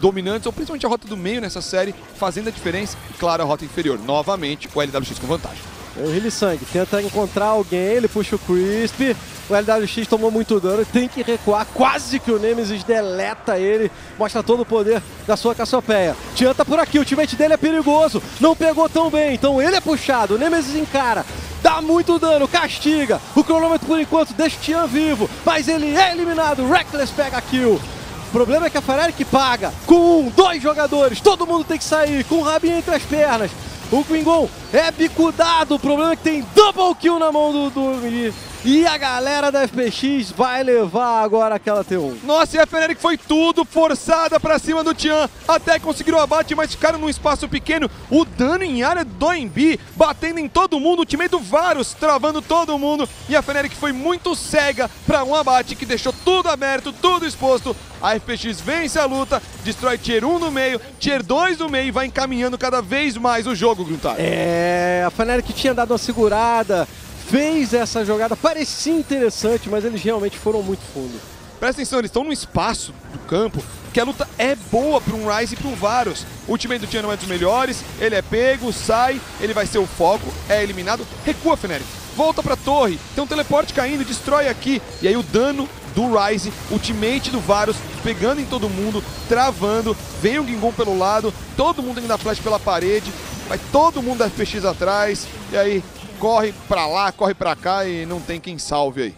dominantes, ou principalmente a rota do meio nessa série, fazendo a diferença, e claro, a rota inferior. Novamente, o L W X com vantagem. O Hylissang tenta encontrar alguém, ele puxa o Crisp, o L W X tomou muito dano, tem que recuar, quase que o Nemesis deleta ele, mostra todo o poder da sua Cassiopeia. Tian tá por aqui, o ultimate dele é perigoso, não pegou tão bem, então ele é puxado, o Nemesis encara, dá muito dano, castiga, o cronômetro por enquanto deixa o Tian vivo, mas ele é eliminado, o Rekkles pega a kill. O problema é que a Fnatic paga, com um, dois jogadores, todo mundo tem que sair, com o rabinho entre as pernas. O GimGoon é bicudado, o problema é que tem double kill na mão do, do Mili. E a galera da F P X vai levar agora aquela T um. Nossa, e a Fnatic foi tudo forçada pra cima do Tian. Até conseguiram o abate, mas ficaram num espaço pequeno. O dano em área do Doinb, batendo em todo mundo. O time do Varus travando todo mundo. E a Fnatic foi muito cega pra um abate que deixou tudo aberto, tudo exposto. A F P X vence a luta, destrói Tier um no meio, Tier dois no meio e vai encaminhando cada vez mais o jogo, Gruntar. É, a Fnatic tinha dado uma segurada. Fez essa jogada, parecia interessante, mas eles realmente foram muito fundo. Presta atenção, eles estão num espaço do campo que a luta é boa para um Ryze e para um Varus. O ultimate do Tian não é dos melhores, ele é pego, sai, ele vai ser o foco, é eliminado. Recua, Fnatic, volta para a torre, tem um teleporte caindo, destrói aqui. E aí o dano do Ryze, ultimate do Varus, pegando em todo mundo, travando. Vem o GimGoon pelo lado, todo mundo ainda flash pela parede, vai todo mundo da F P X atrás. E aí corre para lá, corre para cá e não tem quem salve aí.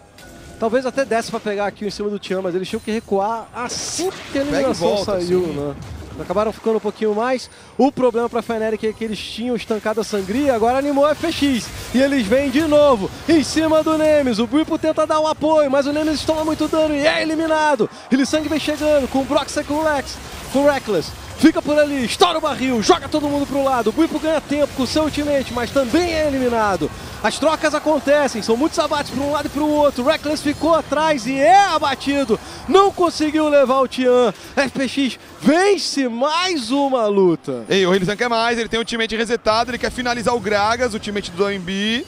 Talvez até desse pra pegar aqui em cima do Tian, mas eles tinham que recuar assim que a eliminação volta, saiu, sim. né? Acabaram ficando um pouquinho mais. O problema pra Fnatic é que eles tinham estancado a sangria, agora animou a F X. E eles vêm de novo em cima do Nemesis. O Bwipo tenta dar um apoio, mas o Nemesis toma muito dano e é eliminado. Hylissang vem chegando com o Broxa e com o Lex, com o Rekkles. Fica por ali, estoura o barril, joga todo mundo pro lado. O Bwipo ganha tempo com o seu ultimate, mas também é eliminado. As trocas acontecem, são muitos abates para um lado e para o outro. O Rekkles ficou atrás e é abatido. Não conseguiu levar o Tian. F P X vence mais uma luta. Ei, o Hylissang quer mais, ele tem o ultimate resetado, ele quer finalizar o Gragas, o ultimate do Doinb.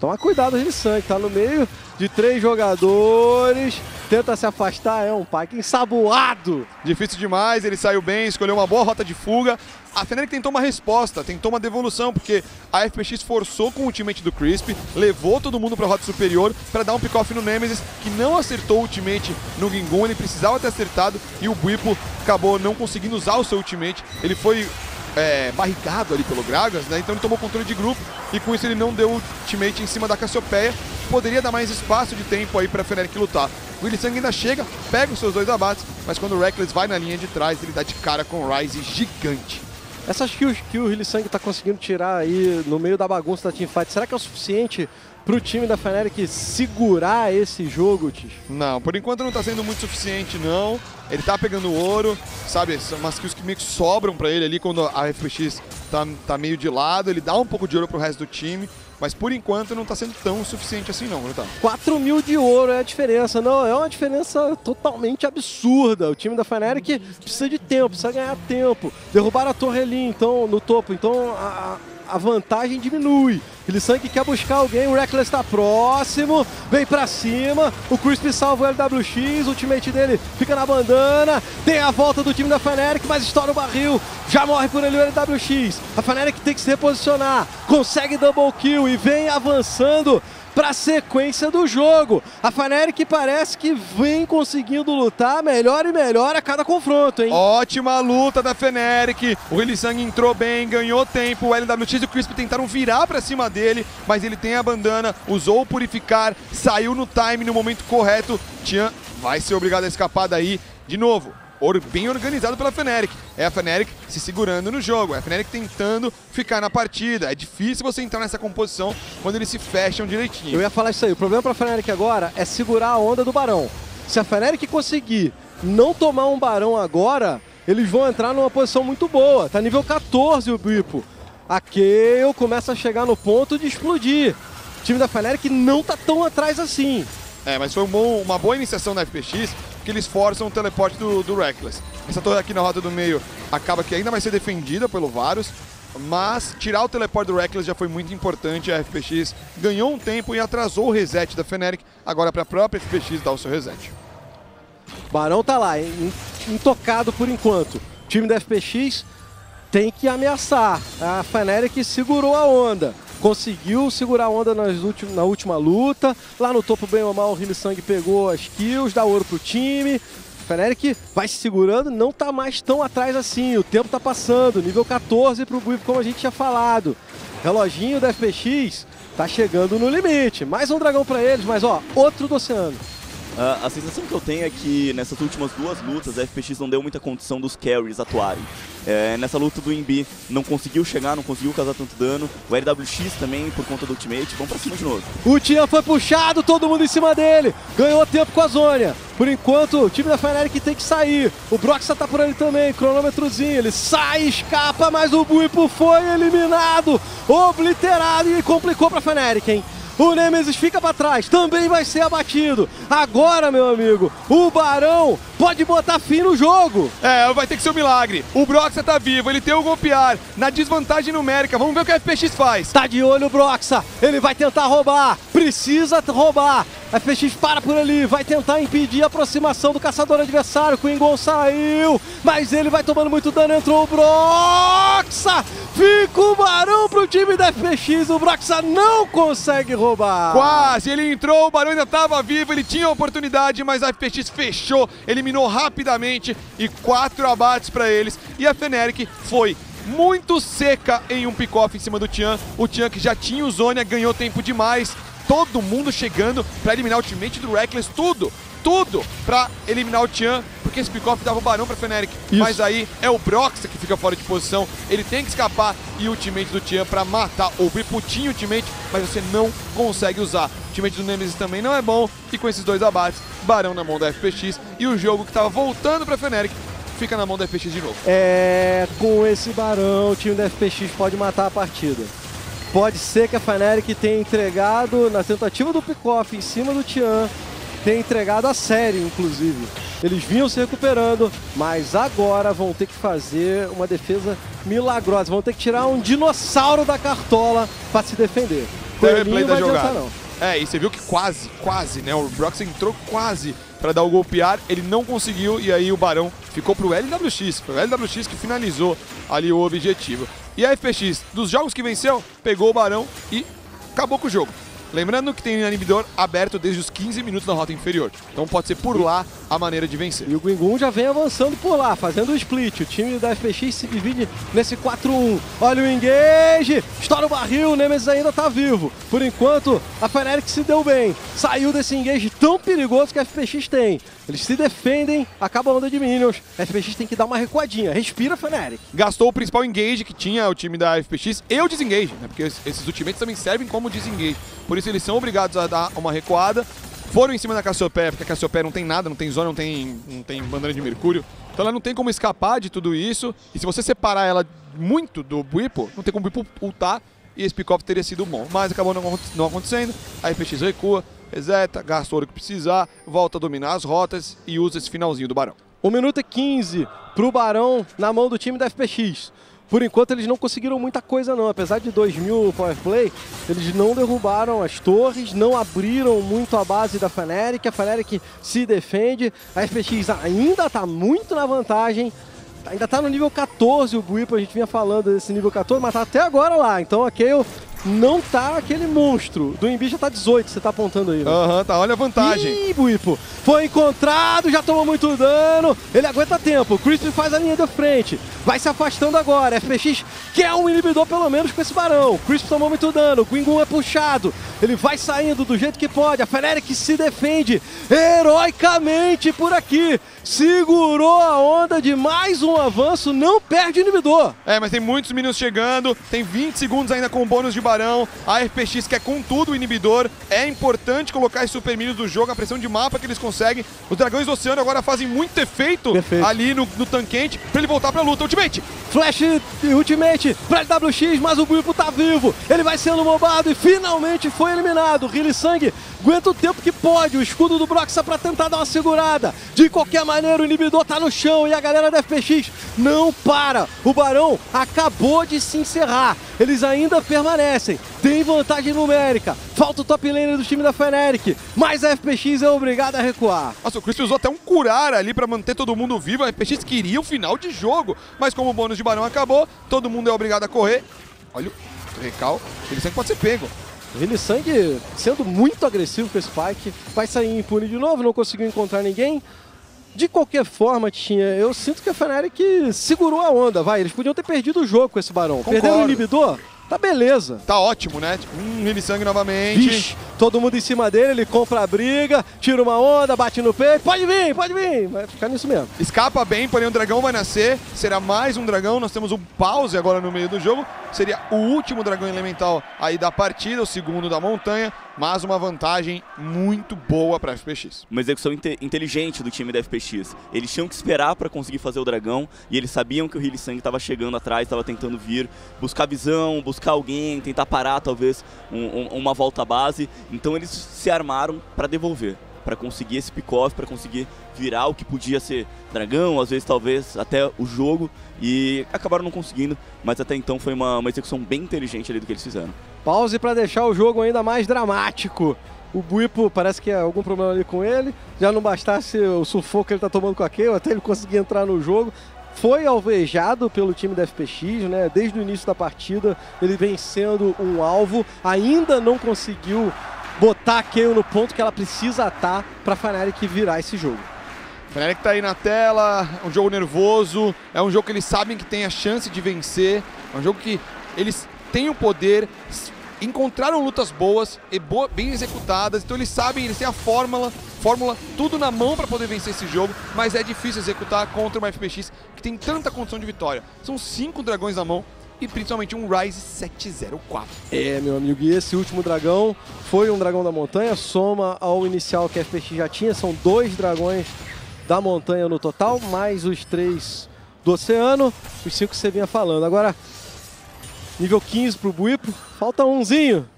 Toma cuidado, o Hylissang, tá no meio de três jogadores. Tenta se afastar, é um Pyke ensaboado. Difícil demais, ele saiu bem, escolheu uma boa rota de fuga. A Fnatic tentou uma resposta, tentou uma devolução, porque a F P X forçou com o ultimate do Crisp, levou todo mundo para a rota superior para dar um pick-off no Nemesis, que não acertou o ultimate no GimGoon, ele precisava ter acertado, e o Bwipo acabou não conseguindo usar o seu ultimate. Ele foi é, barricado ali pelo Gragas, né? Então ele tomou controle de grupo, e com isso ele não deu o ultimate em cima da Cassiopeia. Poderia dar mais espaço de tempo aí para a Fnatic lutar. O Hylissang ainda chega, pega os seus dois abates, mas quando o Rekkles vai na linha de trás, ele dá de cara com o Ryze gigante. Essas kills que o Hylissang está conseguindo tirar aí no meio da bagunça da teamfight, será que é o suficiente para o time da Fnatic segurar esse jogo, Tish? Não, por enquanto não está sendo muito suficiente, não. Ele tá pegando ouro, sabe, são umas kills que meio que sobram para ele ali quando a F P X tá, tá meio de lado, ele dá um pouco de ouro para o resto do time. Mas por enquanto não está sendo tão suficiente assim não, não tá? quatro mil de ouro é a diferença, não, é uma diferença totalmente absurda. O time da Fnatic precisa de tempo, precisa ganhar tempo. Derrubaram a torre ali, então, no topo, então a, a vantagem diminui. Hylissang quer buscar alguém, o Rekkles está próximo, vem pra cima, o Crisp salva o L W X, o ultimate dele fica na bandana, tem a volta do time da Fnatic, mas estoura o barril, já morre por ali o L W X. A Fnatic tem que se reposicionar, consegue double kill e vem avançando pra sequência do jogo. A Fnatic parece que vem conseguindo lutar melhor e melhor a cada confronto, hein? Ótima luta da Fnatic, o Hylissang entrou bem, ganhou tempo, o L W X e o Crisp tentaram virar pra cima dele, mas ele tem a bandana, usou o purificar, saiu no time, no momento correto. Tian vai ser obrigado a escapar daí. De novo, bem organizado pela Fnatic. É a Fnatic se segurando no jogo, é a Fnatic tentando ficar na partida. É difícil você entrar nessa composição quando eles se fecham direitinho. Eu ia falar isso aí, o problema pra Fnatic agora é segurar a onda do Barão. Se a Fnatic conseguir não tomar um Barão agora, eles vão entrar numa posição muito boa. Tá nível quatorze o Bwipo. A Kayle começa a chegar no ponto de explodir. O time da Fnatic não tá tão atrás assim. É, mas foi um bom, uma boa iniciação da F P X, porque eles forçam o teleporte do, do Rekkles. Essa torre aqui na rota do meio acaba que ainda vai ser defendida pelo Varus, mas tirar o teleporte do Rekkles já foi muito importante. A F P X ganhou um tempo e atrasou o reset da Fnatic, agora para a própria F P X dar o seu reset. Barão tá lá, intocado por enquanto. O time da F P X tem que ameaçar. A Fnatic segurou a onda. Conseguiu segurar a onda nas últimas, na última luta. Lá no topo, bem ou mal, o Hylissang pegou as kills, dá ouro pro time. Fnatic vai se segurando, não tá mais tão atrás assim. O tempo tá passando, nível quatorze pro Bwipo, como a gente tinha falado. Reloginho da F P X tá chegando no limite. Mais um dragão pra eles, mas ó, outro do oceano. Uh, a sensação que eu tenho é que nessas últimas duas lutas a F P X não deu muita condição dos carries atuarem. É, nessa luta do Imbi não conseguiu chegar, não conseguiu causar tanto dano. O L W X também, por conta do ultimate, vão pra cima de novo. O Tian foi puxado, todo mundo em cima dele. Ganhou tempo com a Zônia. Por enquanto, o time da Fnatic tem que sair. O Broxa tá por ali também, cronômetrozinho. Ele sai, escapa, mas o Bwipo foi eliminado, obliterado, e complicou pra Fnatic, hein? O Nemesis fica para trás, também vai ser abatido. Agora, meu amigo, o Barão pode botar fim no jogo. É, vai ter que ser um milagre. O Broxa tá vivo, ele tem o golpear na desvantagem numérica. Vamos ver o que a F P X faz. Tá de olho o Broxa, ele vai tentar roubar, precisa roubar. A F P X para por ali, vai tentar impedir a aproximação do caçador adversário. O Ingon saiu, mas ele vai tomando muito dano, entrou o Broxa. Fica o Barão pro time da F P X, o Broxa não consegue roubar. Quase, ele entrou, o Barão ainda tava vivo, ele tinha a oportunidade, mas a F P X fechou, eliminou rapidamente e quatro abates pra eles. E a Fnatic foi muito seca em um pick-off em cima do Tian. O Tian que já tinha o Zonia, ganhou tempo demais. Todo mundo chegando pra eliminar o teammate do Rekkles, tudo, tudo pra eliminar o Tian, porque esse pick-off dava o Barão pra Fnatic. Isso. Mas aí é o Broxa que fica fora de posição, ele tem que escapar e o teammate do Tian pra matar ou Bwipo tinha o teammate, mas você não consegue usar. O teammate do Nemesis também não é bom e com esses dois abates, Barão na mão da F P X e o jogo que tava voltando pra Fnatic fica na mão da F P X de novo. É, com esse Barão o time da F P X pode matar a partida. Pode ser que a Fnatic tenha entregado, na tentativa do pick-off em cima do Tian, tenha entregado a série, inclusive. Eles vinham se recuperando, mas agora vão ter que fazer uma defesa milagrosa. Vão ter que tirar um dinossauro da cartola para se defender. Tem replay da jogada. Não. É, e você viu que quase, quase, né? O Broxa entrou quase para dar o golpear, ele não conseguiu e aí o Barão ficou pro L W X. Foi o L W X que finalizou ali o objetivo. E a F P X, dos jogos que venceu, pegou o Barão e acabou com o jogo. Lembrando que tem inibidor aberto desde os quinze minutos na rota inferior. Então pode ser por lá a maneira de vencer. E o GimGoon já vem avançando por lá, fazendo o split. O time da F P X se divide nesse quatro a um. Olha o engage, estoura o barril, o Nemesis ainda tá vivo. Por enquanto, a Fnatic se deu bem. Saiu desse engage tão perigoso que a F P X tem. Eles se defendem, acaba a onda de minions. A F P X tem que dar uma recuadinha. Respira, Fnatic. Gastou o principal engage que tinha o time da F P X e o desengage, né? Porque esses ultimates também servem como desengage. Por isso eles são obrigados a dar uma recuada. Foram em cima da Cassiopeia, porque a Cassiopeia não tem nada, não tem zona, não tem, não tem bandeira de mercúrio. Então ela não tem como escapar de tudo isso. E se você separar ela muito do Bwipo, não tem como o Bwipo ultar. E esse pick-off teria sido bom. Mas acabou não acontecendo. A F P X recua, reseta, gasta o ouro que precisar, volta a dominar as rotas e usa esse finalzinho do Barão. um minuto e quinze para o Barão na mão do time da F P X. Por enquanto eles não conseguiram muita coisa não, apesar de dois mil powerplay, eles não derrubaram as torres, não abriram muito a base da Fnatic, a Fnatic se defende, a F P X ainda está muito na vantagem, ainda está no nível quatorze o Bwipo, a gente vinha falando desse nível quatorze, mas está até agora lá, então a Kayle não tá aquele monstro. Doinb já tá dezoito, você tá apontando aí. Aham, uhum, tá, olha a vantagem. Ih, Bwipo. Foi encontrado, já tomou muito dano. Ele aguenta tempo. O Crisp faz a linha da frente. Vai se afastando agora. F P X quer um inibidor pelo menos com esse Barão. O Crisp tomou muito dano. O GimGoon é puxado. Ele vai saindo do jeito que pode. A Fnatic se defende heroicamente por aqui. Segurou a onda de mais um avanço. Não perde o inibidor. É, mas tem muitos minions chegando. Tem vinte segundos ainda com bônus de Barão. A F P X quer com tudo o inibidor. É importante colocar esses super minions do jogo, a pressão de mapa que eles conseguem. Os dragões do oceano agora fazem muito efeito. Perfeito. Ali no, no Tanquente pra ele voltar pra luta. Ultimate! Flash ultimate pra L W X, mas o Bwipo tá vivo. Ele vai sendo mobado e finalmente foi eliminado. O Hylissang aguenta o tempo que pode. O escudo do Broxa pra tentar dar uma segurada. De qualquer maneira, o inibidor tá no chão e a galera da F P X não para. O Barão acabou de se encerrar. Eles ainda permanecem. Tem vantagem numérica, falta o top laner do time da Fnatic, mas a F P X é obrigada a recuar. Nossa, o Crisp usou até um curar ali para manter todo mundo vivo, a F P X queria o final de jogo, mas como o bônus de Barão acabou, todo mundo é obrigado a correr. Olha o recal, ele sempre pode ser pego. Hylissang sendo muito agressivo com esse Pyke, vai sair impune de novo, não conseguiu encontrar ninguém. De qualquer forma, tinha, eu sinto que a Fnatic segurou a onda, vai, eles podiam ter perdido o jogo com esse Barão. Perderam o inibidor? Tá beleza. Tá ótimo, né? Hum, Hylissang novamente. Vixe, todo mundo em cima dele, ele compra a briga, tira uma onda, bate no peito. Pode vir, pode vir. Vai ficar nisso mesmo. Escapa bem, porém um dragão vai nascer. Será mais um dragão. Nós temos um pause agora no meio do jogo. Seria o último dragão elemental aí da partida, o segundo da montanha. Mas uma vantagem muito boa para a F P X. Uma execução inte inteligente do time da F P X. Eles tinham que esperar para conseguir fazer o dragão. E eles sabiam que o Hylissang estava chegando atrás, estava tentando vir, buscar visão, buscar alguém, tentar parar talvez um, um, uma volta à base, então eles se armaram para devolver. para conseguir esse pick-off, para conseguir virar o que podia ser Dragão, às vezes talvez até o jogo, e acabaram não conseguindo, mas até então foi uma, uma execução bem inteligente ali do que eles fizeram. Pause para deixar o jogo ainda mais dramático. O Bwipo parece que é algum problema ali com ele, já não bastasse o sufoco que ele tá tomando com a Kayle, até ele conseguir entrar no jogo. Foi alvejado pelo time da F P X, né? Desde o início da partida, ele vem sendo um alvo, ainda não conseguiu botar a Kayle no ponto que ela precisa estar para a Fnatic virar esse jogo. Fnatic tá aí na tela, é um jogo nervoso, é um jogo que eles sabem que tem a chance de vencer, é um jogo que eles têm o poder, encontraram lutas boas e boa, bem executadas, então eles sabem, eles têm a fórmula, fórmula tudo na mão para poder vencer esse jogo, mas é difícil executar contra uma F P X que tem tanta condição de vitória. São cinco dragões na mão e principalmente um Ryze sete zero quatro. É, meu amigo, e esse último dragão foi um dragão da montanha, soma ao inicial que a F P X já tinha, são dois dragões da montanha no total, mais os três do oceano, os cinco que você vinha falando. Agora, nível quinze pro Bwipo, falta umzinho.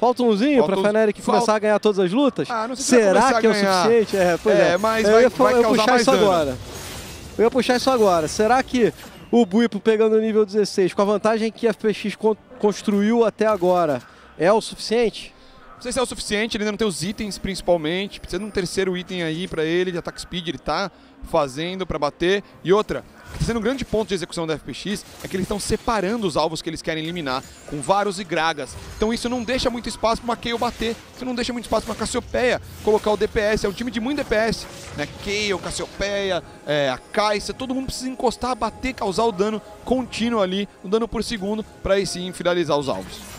Falta umzinho para a Fnatic começar falta... a ganhar todas as lutas? Ah, não sei se será que é o suficiente? É, pois é, é. Mas eu vai, ia, vai eu causar puxar mais isso dano. Agora. Eu ia puxar isso agora. Será que o Bwipo pegando o nível dezesseis, com a vantagem que a F P X construiu até agora, é o suficiente? Não sei se é o suficiente, ele ainda não tem os itens principalmente, precisa de um terceiro item aí para ele, de ataque speed ele tá fazendo para bater. E outra, sendo um grande ponto de execução da F P X é que eles estão separando os alvos que eles querem eliminar, com Varus e Gragas. Então isso não deixa muito espaço para uma Kayle bater, isso não deixa muito espaço para uma Cassiopeia colocar o D P S, é um time de muito D P S, né? Kayle, Cassiopeia, é, a Kai'Sa, todo mundo precisa encostar, bater, causar o dano contínuo ali, o dano por segundo, para aí sim finalizar os alvos.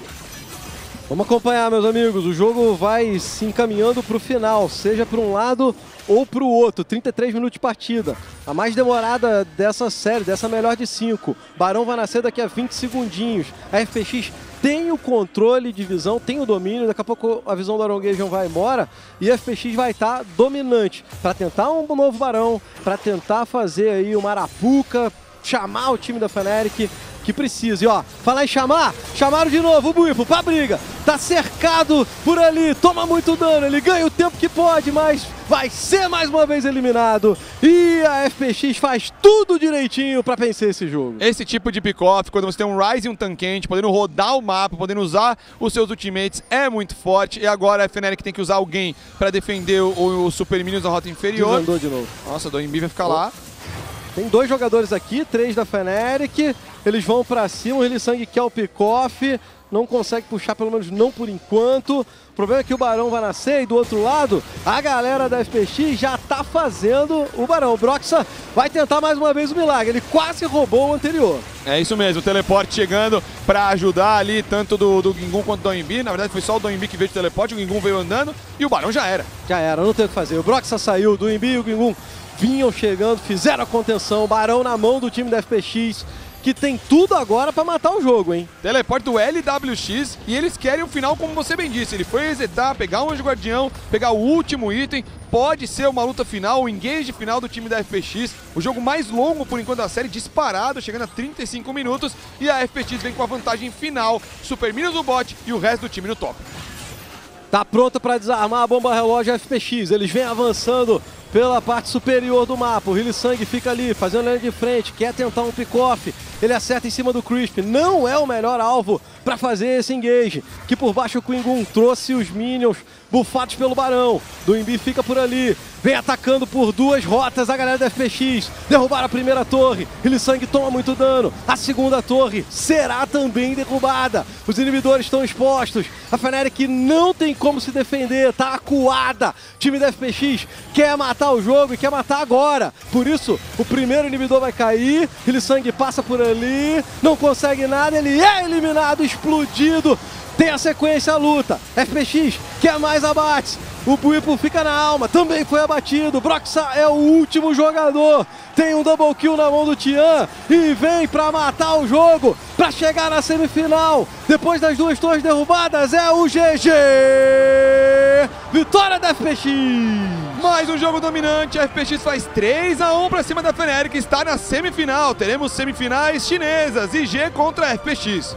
Vamos acompanhar, meus amigos, o jogo vai se encaminhando para o final, seja para um lado ou para o outro. trinta e três minutos de partida, a mais demorada dessa série, dessa melhor de cinco. Barão vai nascer daqui a vinte segundinhos. A F P X tem o controle de visão, tem o domínio, daqui a pouco a visão do Aronguejão vai embora e a F P X vai estar tá dominante para tentar um novo Barão, para tentar fazer aí uma arapuca, chamar o time da Fnatic que precisa. E ó, falar em chamar, chamaram de novo o Bwipo pra briga, tá cercado por ali, toma muito dano, ele ganha o tempo que pode, mas vai ser mais uma vez eliminado. E a F P X faz tudo direitinho pra vencer esse jogo. Esse tipo de pick-off, quando você tem um Ryze e um Tanquente, podendo rodar o mapa, podendo usar os seus ultimates, é muito forte. E agora a Fnatic tem que usar alguém pra defender os Super Minions na rota inferior. Desandou de novo. Nossa, o Doinb vai ficar oh. lá. Tem dois jogadores aqui, três da Fnatic, eles vão pra cima, o Hylissang quer o pick-off, não consegue puxar, pelo menos não por enquanto. O problema é que o Barão vai nascer e do outro lado, a galera da F P X já tá fazendo o Barão. O Broxa vai tentar mais uma vez o milagre, ele quase roubou o anterior. É isso mesmo, o teleporte chegando pra ajudar ali, tanto do, do GimGoon quanto do Doinb. Na verdade foi só o Doinb que veio de teleporte, o GimGoon veio andando e o Barão já era. Já era, não tem o que fazer. O Broxa saiu, o Doinb e o GimGoon vinham chegando, fizeram a contenção, Barão na mão do time da F P X, que tem tudo agora para matar o jogo, hein? Teleporte do L W X e eles querem o final, como você bem disse, ele foi resetar, pegar um anjo guardião, pegar o último item, pode ser uma luta final, o engage final do time da F P X, o jogo mais longo por enquanto da série, disparado, chegando a trinta e cinco minutos e a F P X vem com a vantagem final, Super Minions no bot e o resto do time no top. Tá pronta para desarmar a bomba relógio F P X, eles vêm avançando pela parte superior do mapa, o Hylissang fica ali, fazendo linha de frente, quer tentar um pick-off, ele acerta em cima do Crisp, não é o melhor alvo para fazer esse engage, que por baixo o GimGoon trouxe os Minions bufados pelo Barão, Doinb fica por ali, vem atacando por duas rotas a galera da F P X, derrubaram a primeira torre, Hylissang toma muito dano, a segunda torre será também derrubada, os inibidores estão expostos, a Fnatic não tem como se defender, tá acuada, o time da F P X quer matar o jogo e quer matar agora, por isso o primeiro inibidor vai cair, Hylissang passa por ali, não consegue nada, ele é eliminado, explodido, tem a sequência, a luta, F P X quer mais abates, o Bwipo fica na alma, também foi abatido, Broxa é o último jogador, tem um double kill na mão do Tian e vem pra matar o jogo, pra chegar na semifinal, depois das duas torres derrubadas é o G G, vitória da F P X! Mais um jogo dominante, a F P X faz três a um para cima da Fnatic, está na semifinal, teremos semifinais chinesas, I G contra a F P X.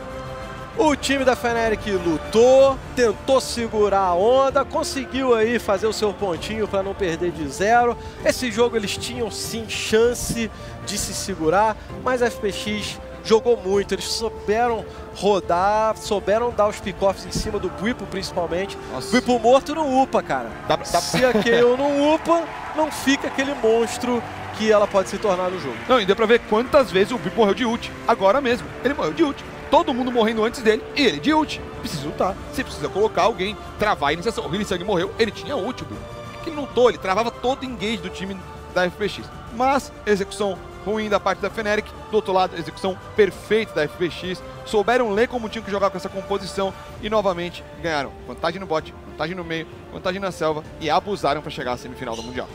O time da Fnatic lutou, tentou segurar a onda, conseguiu aí fazer o seu pontinho para não perder de zero. Esse jogo eles tinham sim chance de se segurar, mas a F P X jogou muito, eles souberam rodar, souberam dar os pick-offs em cima do Bwipo principalmente. Nossa. Bwipo morto não upa, cara. Dá, dá... Se a Kayle não upa, não fica aquele monstro que ela pode se tornar no jogo. Não, e deu pra ver quantas vezes o Bwipo morreu de ult. Agora mesmo, ele morreu de ult. Todo mundo morrendo antes dele e ele de ult. Precisa lutar, você precisa colocar alguém, travar a iniciação. O Hylissang morreu, ele tinha ult, o Bwipo. Que ele lutou, ele travava todo o engage do time da F P X. Mas, execução ruim da parte da Fnatic, do outro lado, execução perfeita da F P X, souberam ler como tinham que jogar com essa composição e novamente ganharam vantagem no bot, vantagem no meio, vantagem na selva e abusaram para chegar à semifinal do Mundial.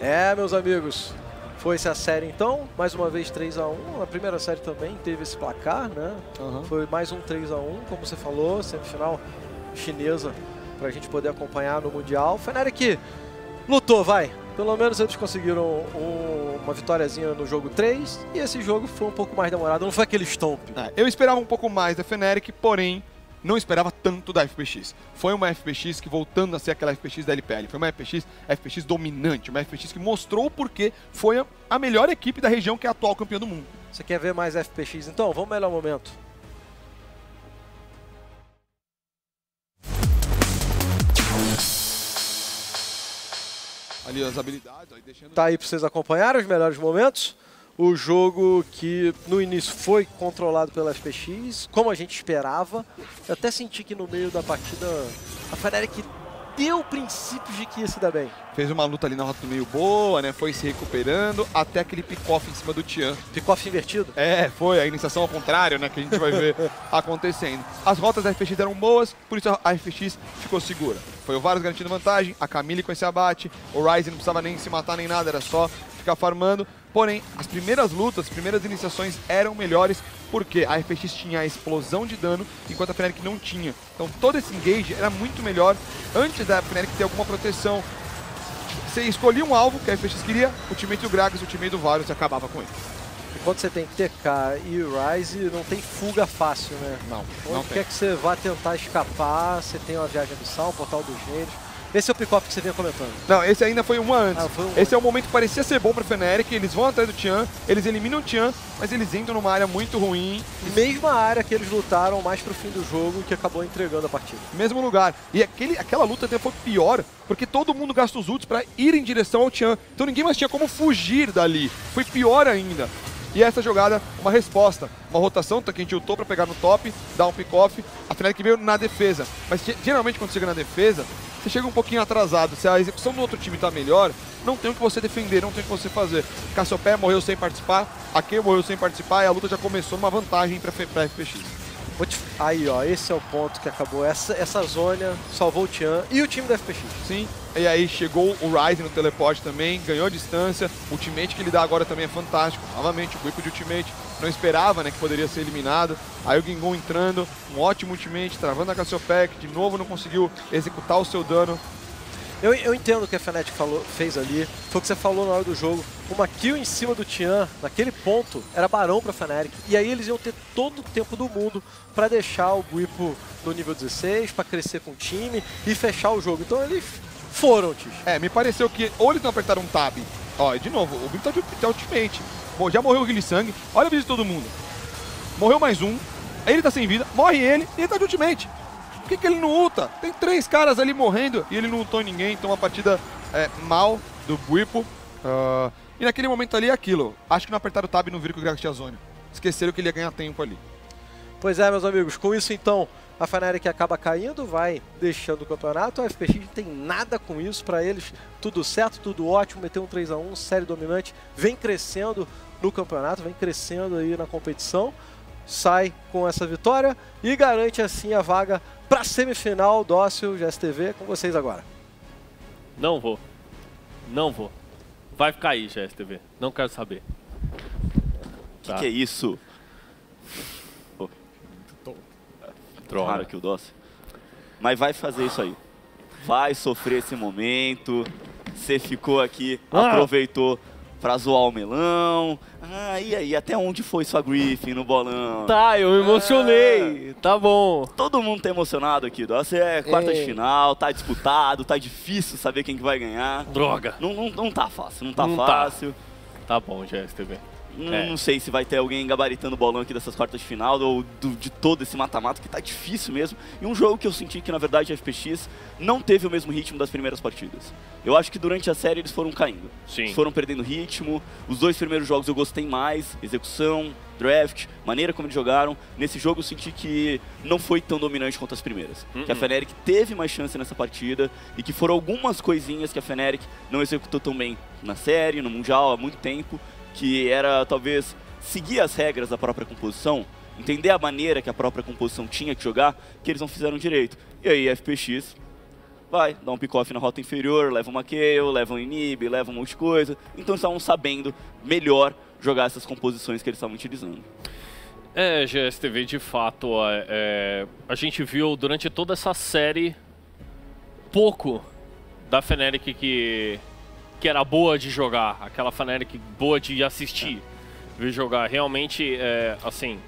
É, meus amigos, foi-se a série então, mais uma vez três a um, a primeira série também teve esse placar, né? Uhum. Foi mais um três a um, como você falou, semifinal chinesa para a gente poder acompanhar no Mundial. Fnatic lutou, vai! Pelo menos eles conseguiram um, uma vitóriazinha no jogo três, e esse jogo foi um pouco mais demorado, não foi aquele stomp. É, eu esperava um pouco mais da Fnatic, porém, não esperava tanto da F P X. Foi uma F P X que, voltando a ser aquela F P X da L P L, foi uma F P X, F P X dominante, uma F P X que mostrou porque foi a, a melhor equipe da região, que é a atual campeã do mundo. Você quer ver mais F P X então? Vamos ao melhor momento. Ali as habilidades, aí deixando... Tá aí para vocês acompanharem os melhores momentos. O jogo que no início foi controlado pela F P X, como a gente esperava. Eu até senti que no meio da partida a Fnatic deu princípios de que ia se dar bem. Fez uma luta ali na rota do meio boa, né? Foi se recuperando até aquele pick-off em cima do Tian. Pick-off invertido? É, foi a iniciação ao contrário, né? Que a gente vai ver acontecendo. As rotas da F P X eram boas, por isso a F P X ficou segura. Foi o Varus garantindo vantagem, a Camille com esse abate, o Ryze não precisava nem se matar nem nada, era só ficar farmando. Porém, as primeiras lutas, as primeiras iniciações eram melhores porque a F P X tinha a explosão de dano, enquanto a Fnatic não tinha. Então todo esse engage era muito melhor antes da Fnatic ter alguma proteção. Você escolhia um alvo que a F P X queria, o time do Gragas, o time do Varus acabava com ele. Enquanto você tem T K e Ryze, não tem fuga fácil, né? Não, não Onde tem. Quer que você vá tentar escapar, você tem uma viagem abissal, o portal dos gênios. Esse é o pick-off que você vinha comentando. Não, esse ainda foi uma antes. Ah, foi um esse antes. É um momento que parecia ser bom para Fnatic, eles vão atrás do Tian, eles eliminam o Tian, mas eles entram numa área muito ruim. Mesma área que eles lutaram mais pro fim do jogo, que acabou entregando a partida. Mesmo lugar. E aquele, aquela luta até foi pior, porque todo mundo gasta os ults para ir em direção ao Tian, então ninguém mais tinha como fugir dali. Foi pior ainda. E essa jogada, uma resposta, uma rotação que a gente ultou para pegar no top, dar um pick-off, a Fnatic veio na defesa. Mas geralmente quando chega na defesa, você chega um pouquinho atrasado, se a execução do outro time está melhor, não tem o que você defender, não tem o que você fazer. Cassiopeia morreu sem participar, a Kayle morreu sem participar e a luta já começou numa vantagem para a F P X. Aí, ó, esse é o ponto que acabou. Essa, essa zona salvou o Tian e o time da F P X. Sim, e aí chegou o Ryze no teleporte também, ganhou a distância. O ultimate que ele dá agora também é fantástico. Novamente, o Bwipo de ultimate. Não esperava, né, que poderia ser eliminado. Aí o GimGoon entrando, um ótimo ultimate, travando a Cassiopeia, que de novo não conseguiu executar o seu dano. Eu, eu entendo o que a Fnatic falou, fez ali, foi o que você falou na hora do jogo. Uma kill em cima do Tian, naquele ponto, era Barão para a Fnatic. E aí eles iam ter todo o tempo do mundo para deixar o Bwipo no nível dezesseis, para crescer com o time e fechar o jogo. Então eles foram, Tish. É, me pareceu que ou eles não apertaram um tab. Ó, de novo, o Bwipo tá ultimate. Bom, já morreu o Hylissang, olha a vida de todo mundo. Morreu mais um, ele tá sem vida, morre ele e ele tá de ultimate. Por que, que ele não ulta? Tem três caras ali morrendo e ele não ultou ninguém, então uma partida é, mal do Bwipo. Uh, e naquele momento ali é aquilo, acho que não apertaram o tab e não viram que o Gragas tinha zone. Esqueceram que ele ia ganhar tempo ali. Pois é, meus amigos, com isso então a Fnatic acaba caindo, vai deixando o campeonato, a F P X não tem nada com isso, para eles tudo certo, tudo ótimo, meteu um três a um, série dominante, vem crescendo no campeonato, vem crescendo aí na competição. Sai com essa vitória e garante assim a vaga para a semifinal. Dócil, G S T V, com vocês agora. Não vou. Não vou. Vai ficar aí, G S T V. Não quero saber. O que, tá. que é isso? Oh. Troca aqui o Dócil. Mas vai fazer isso aí. Vai sofrer esse momento. Você ficou aqui, ah. aproveitou. pra zoar o melão. Ah, e aí, até onde foi sua Griffin no bolão? Tá, eu me emocionei, ah, tá bom. Todo mundo tá emocionado aqui, Dossi. É quarta de final, tá disputado, tá difícil saber quem que vai ganhar. Droga. Não, não, não tá fácil, não tá não fácil. Tá, tá bom, G S T V. Não, é. não sei se vai ter alguém gabaritando o bolão aqui dessas quartas de final ou do, de todo esse mata-mata, que tá difícil mesmo. E um jogo que eu senti que, na verdade, a F P X não teve o mesmo ritmo das primeiras partidas. Eu acho que durante a série eles foram caindo. Sim. Eles foram perdendo ritmo. Os dois primeiros jogos eu gostei mais. Execução, draft, maneira como eles jogaram. Nesse jogo eu senti que não foi tão dominante quanto as primeiras. Uh-uh. Que a Fnatic teve mais chance nessa partida e que foram algumas coisinhas que a Fnatic não executou tão bem na série, no Mundial, há muito tempo. Que era, talvez, seguir as regras da própria composição, entender a maneira que a própria composição tinha que jogar, que eles não fizeram direito. E aí a F P X vai, dá um pick-off na rota inferior, leva uma Kayle, leva um inib, leva um monte de coisa. Então eles estavam sabendo melhor jogar essas composições que eles estavam utilizando. É, G S T V, de fato, é, a gente viu durante toda essa série pouco da Fnatic que... que era boa de jogar, aquela Fnatic boa de assistir, é. ver jogar. Realmente, é, assim,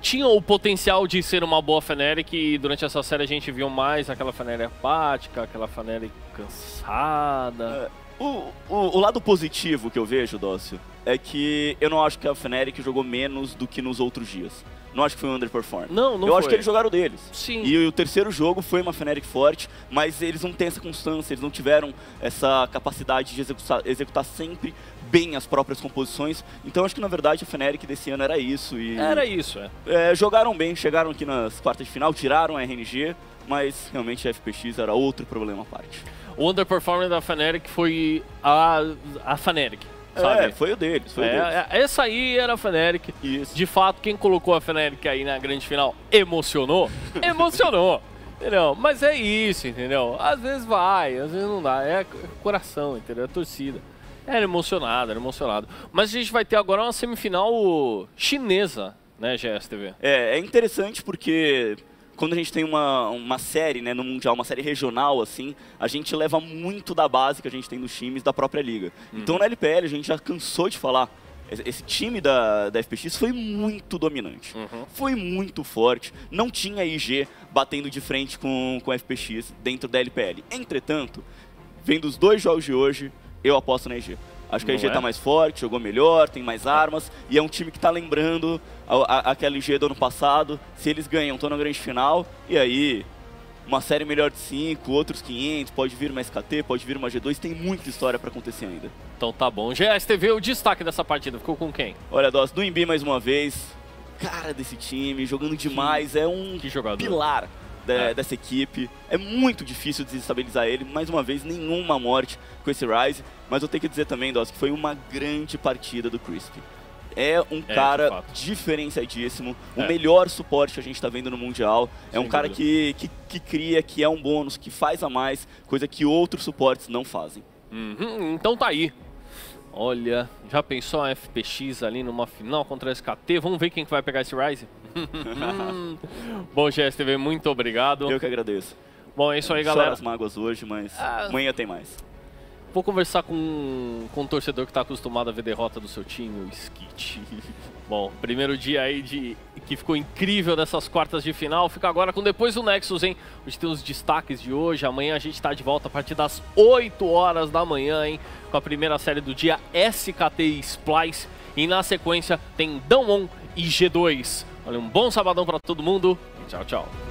tinha o potencial de ser uma boa Fnatic e durante essa série a gente viu mais aquela Fnatic apática, aquela Fnatic cansada. É. O, o, o lado positivo que eu vejo, Dócio, é que eu não acho que a Fnatic jogou menos do que nos outros dias. Não acho que foi um underperform. Não, não Eu foi. acho que eles jogaram deles. Sim. E o terceiro jogo foi uma Fnatic forte, mas eles não têm essa constância, eles não tiveram essa capacidade de executar, executar sempre bem as próprias composições. Então acho que, na verdade, a Fnatic desse ano era isso. E era isso, é. é. Jogaram bem, chegaram aqui nas quartas de final, tiraram a R N G, mas realmente a F P X era outro problema à parte. O underperformer da Fnatic foi a, a Fnatic. Sabe? É, foi o deles, foi é, o deles. Essa aí era a Fnatic. Isso. De fato, quem colocou a Fnatic aí na grande final emocionou, emocionou, entendeu? Mas é isso, entendeu? Às vezes vai, às vezes não dá, é coração, entendeu? É torcida. Era emocionado, era emocionado. Mas a gente vai ter agora uma semifinal chinesa, né, G S T V? É, é interessante porque... quando a gente tem uma, uma série, né, no Mundial, uma série regional, assim, a gente leva muito da base que a gente tem dos times da própria liga. Uhum. Então, na L P L, a gente já cansou de falar. Esse time da, da F P X foi muito dominante, uhum. foi muito forte, não tinha I G batendo de frente com, com a F P X dentro da L P L. Entretanto, vendo os dois jogos de hoje, eu aposto na I G. Acho que a I G tá mais forte, jogou melhor, tem mais armas, e é um time que tá lembrando a, a, aquela I G do ano passado. Se eles ganham, estão na grande final, e aí uma série melhor de cinco, outros quinhentos, pode vir uma S K T, pode vir uma G dois, tem muita história pra acontecer ainda. Então tá bom. G S T V, o destaque dessa partida ficou com quem? Olha, Doss, Doinb mais uma vez, cara desse time, jogando demais, que, é um que jogador. pilar. De, é. dessa equipe. É muito difícil desestabilizar ele. Mais uma vez, nenhuma morte com esse Ryze. Mas eu tenho que dizer também, Doss, que foi uma grande partida do Crisp. É um é, cara diferenciadíssimo. É. O melhor suporte que a gente está vendo no Mundial. É Sem um cara que, que, que cria, que é um bônus, que faz a mais. Coisa que outros suportes não fazem. Uhum, então tá aí. Olha, já pensou a F P X ali numa final contra a S K T? Vamos ver quem que vai pegar esse Ryze? Bom, G S T V, muito obrigado. Eu que agradeço. Bom, é isso aí, galera. Só as mágoas hoje, mas ah, amanhã tem mais. Vou conversar com, com um torcedor que está acostumado a ver derrota do seu time, o Skit. Bom, primeiro dia aí de, que ficou incrível dessas quartas de final. Fica agora com Depois do Nexus, hein? Hoje tem os destaques de hoje. Amanhã a gente está de volta a partir das oito horas da manhã, hein? Com a primeira série do dia, S K T e Splice. E na sequência tem Doinb e G dois. Olha, um bom sabadão para todo mundo. Tchau, tchau.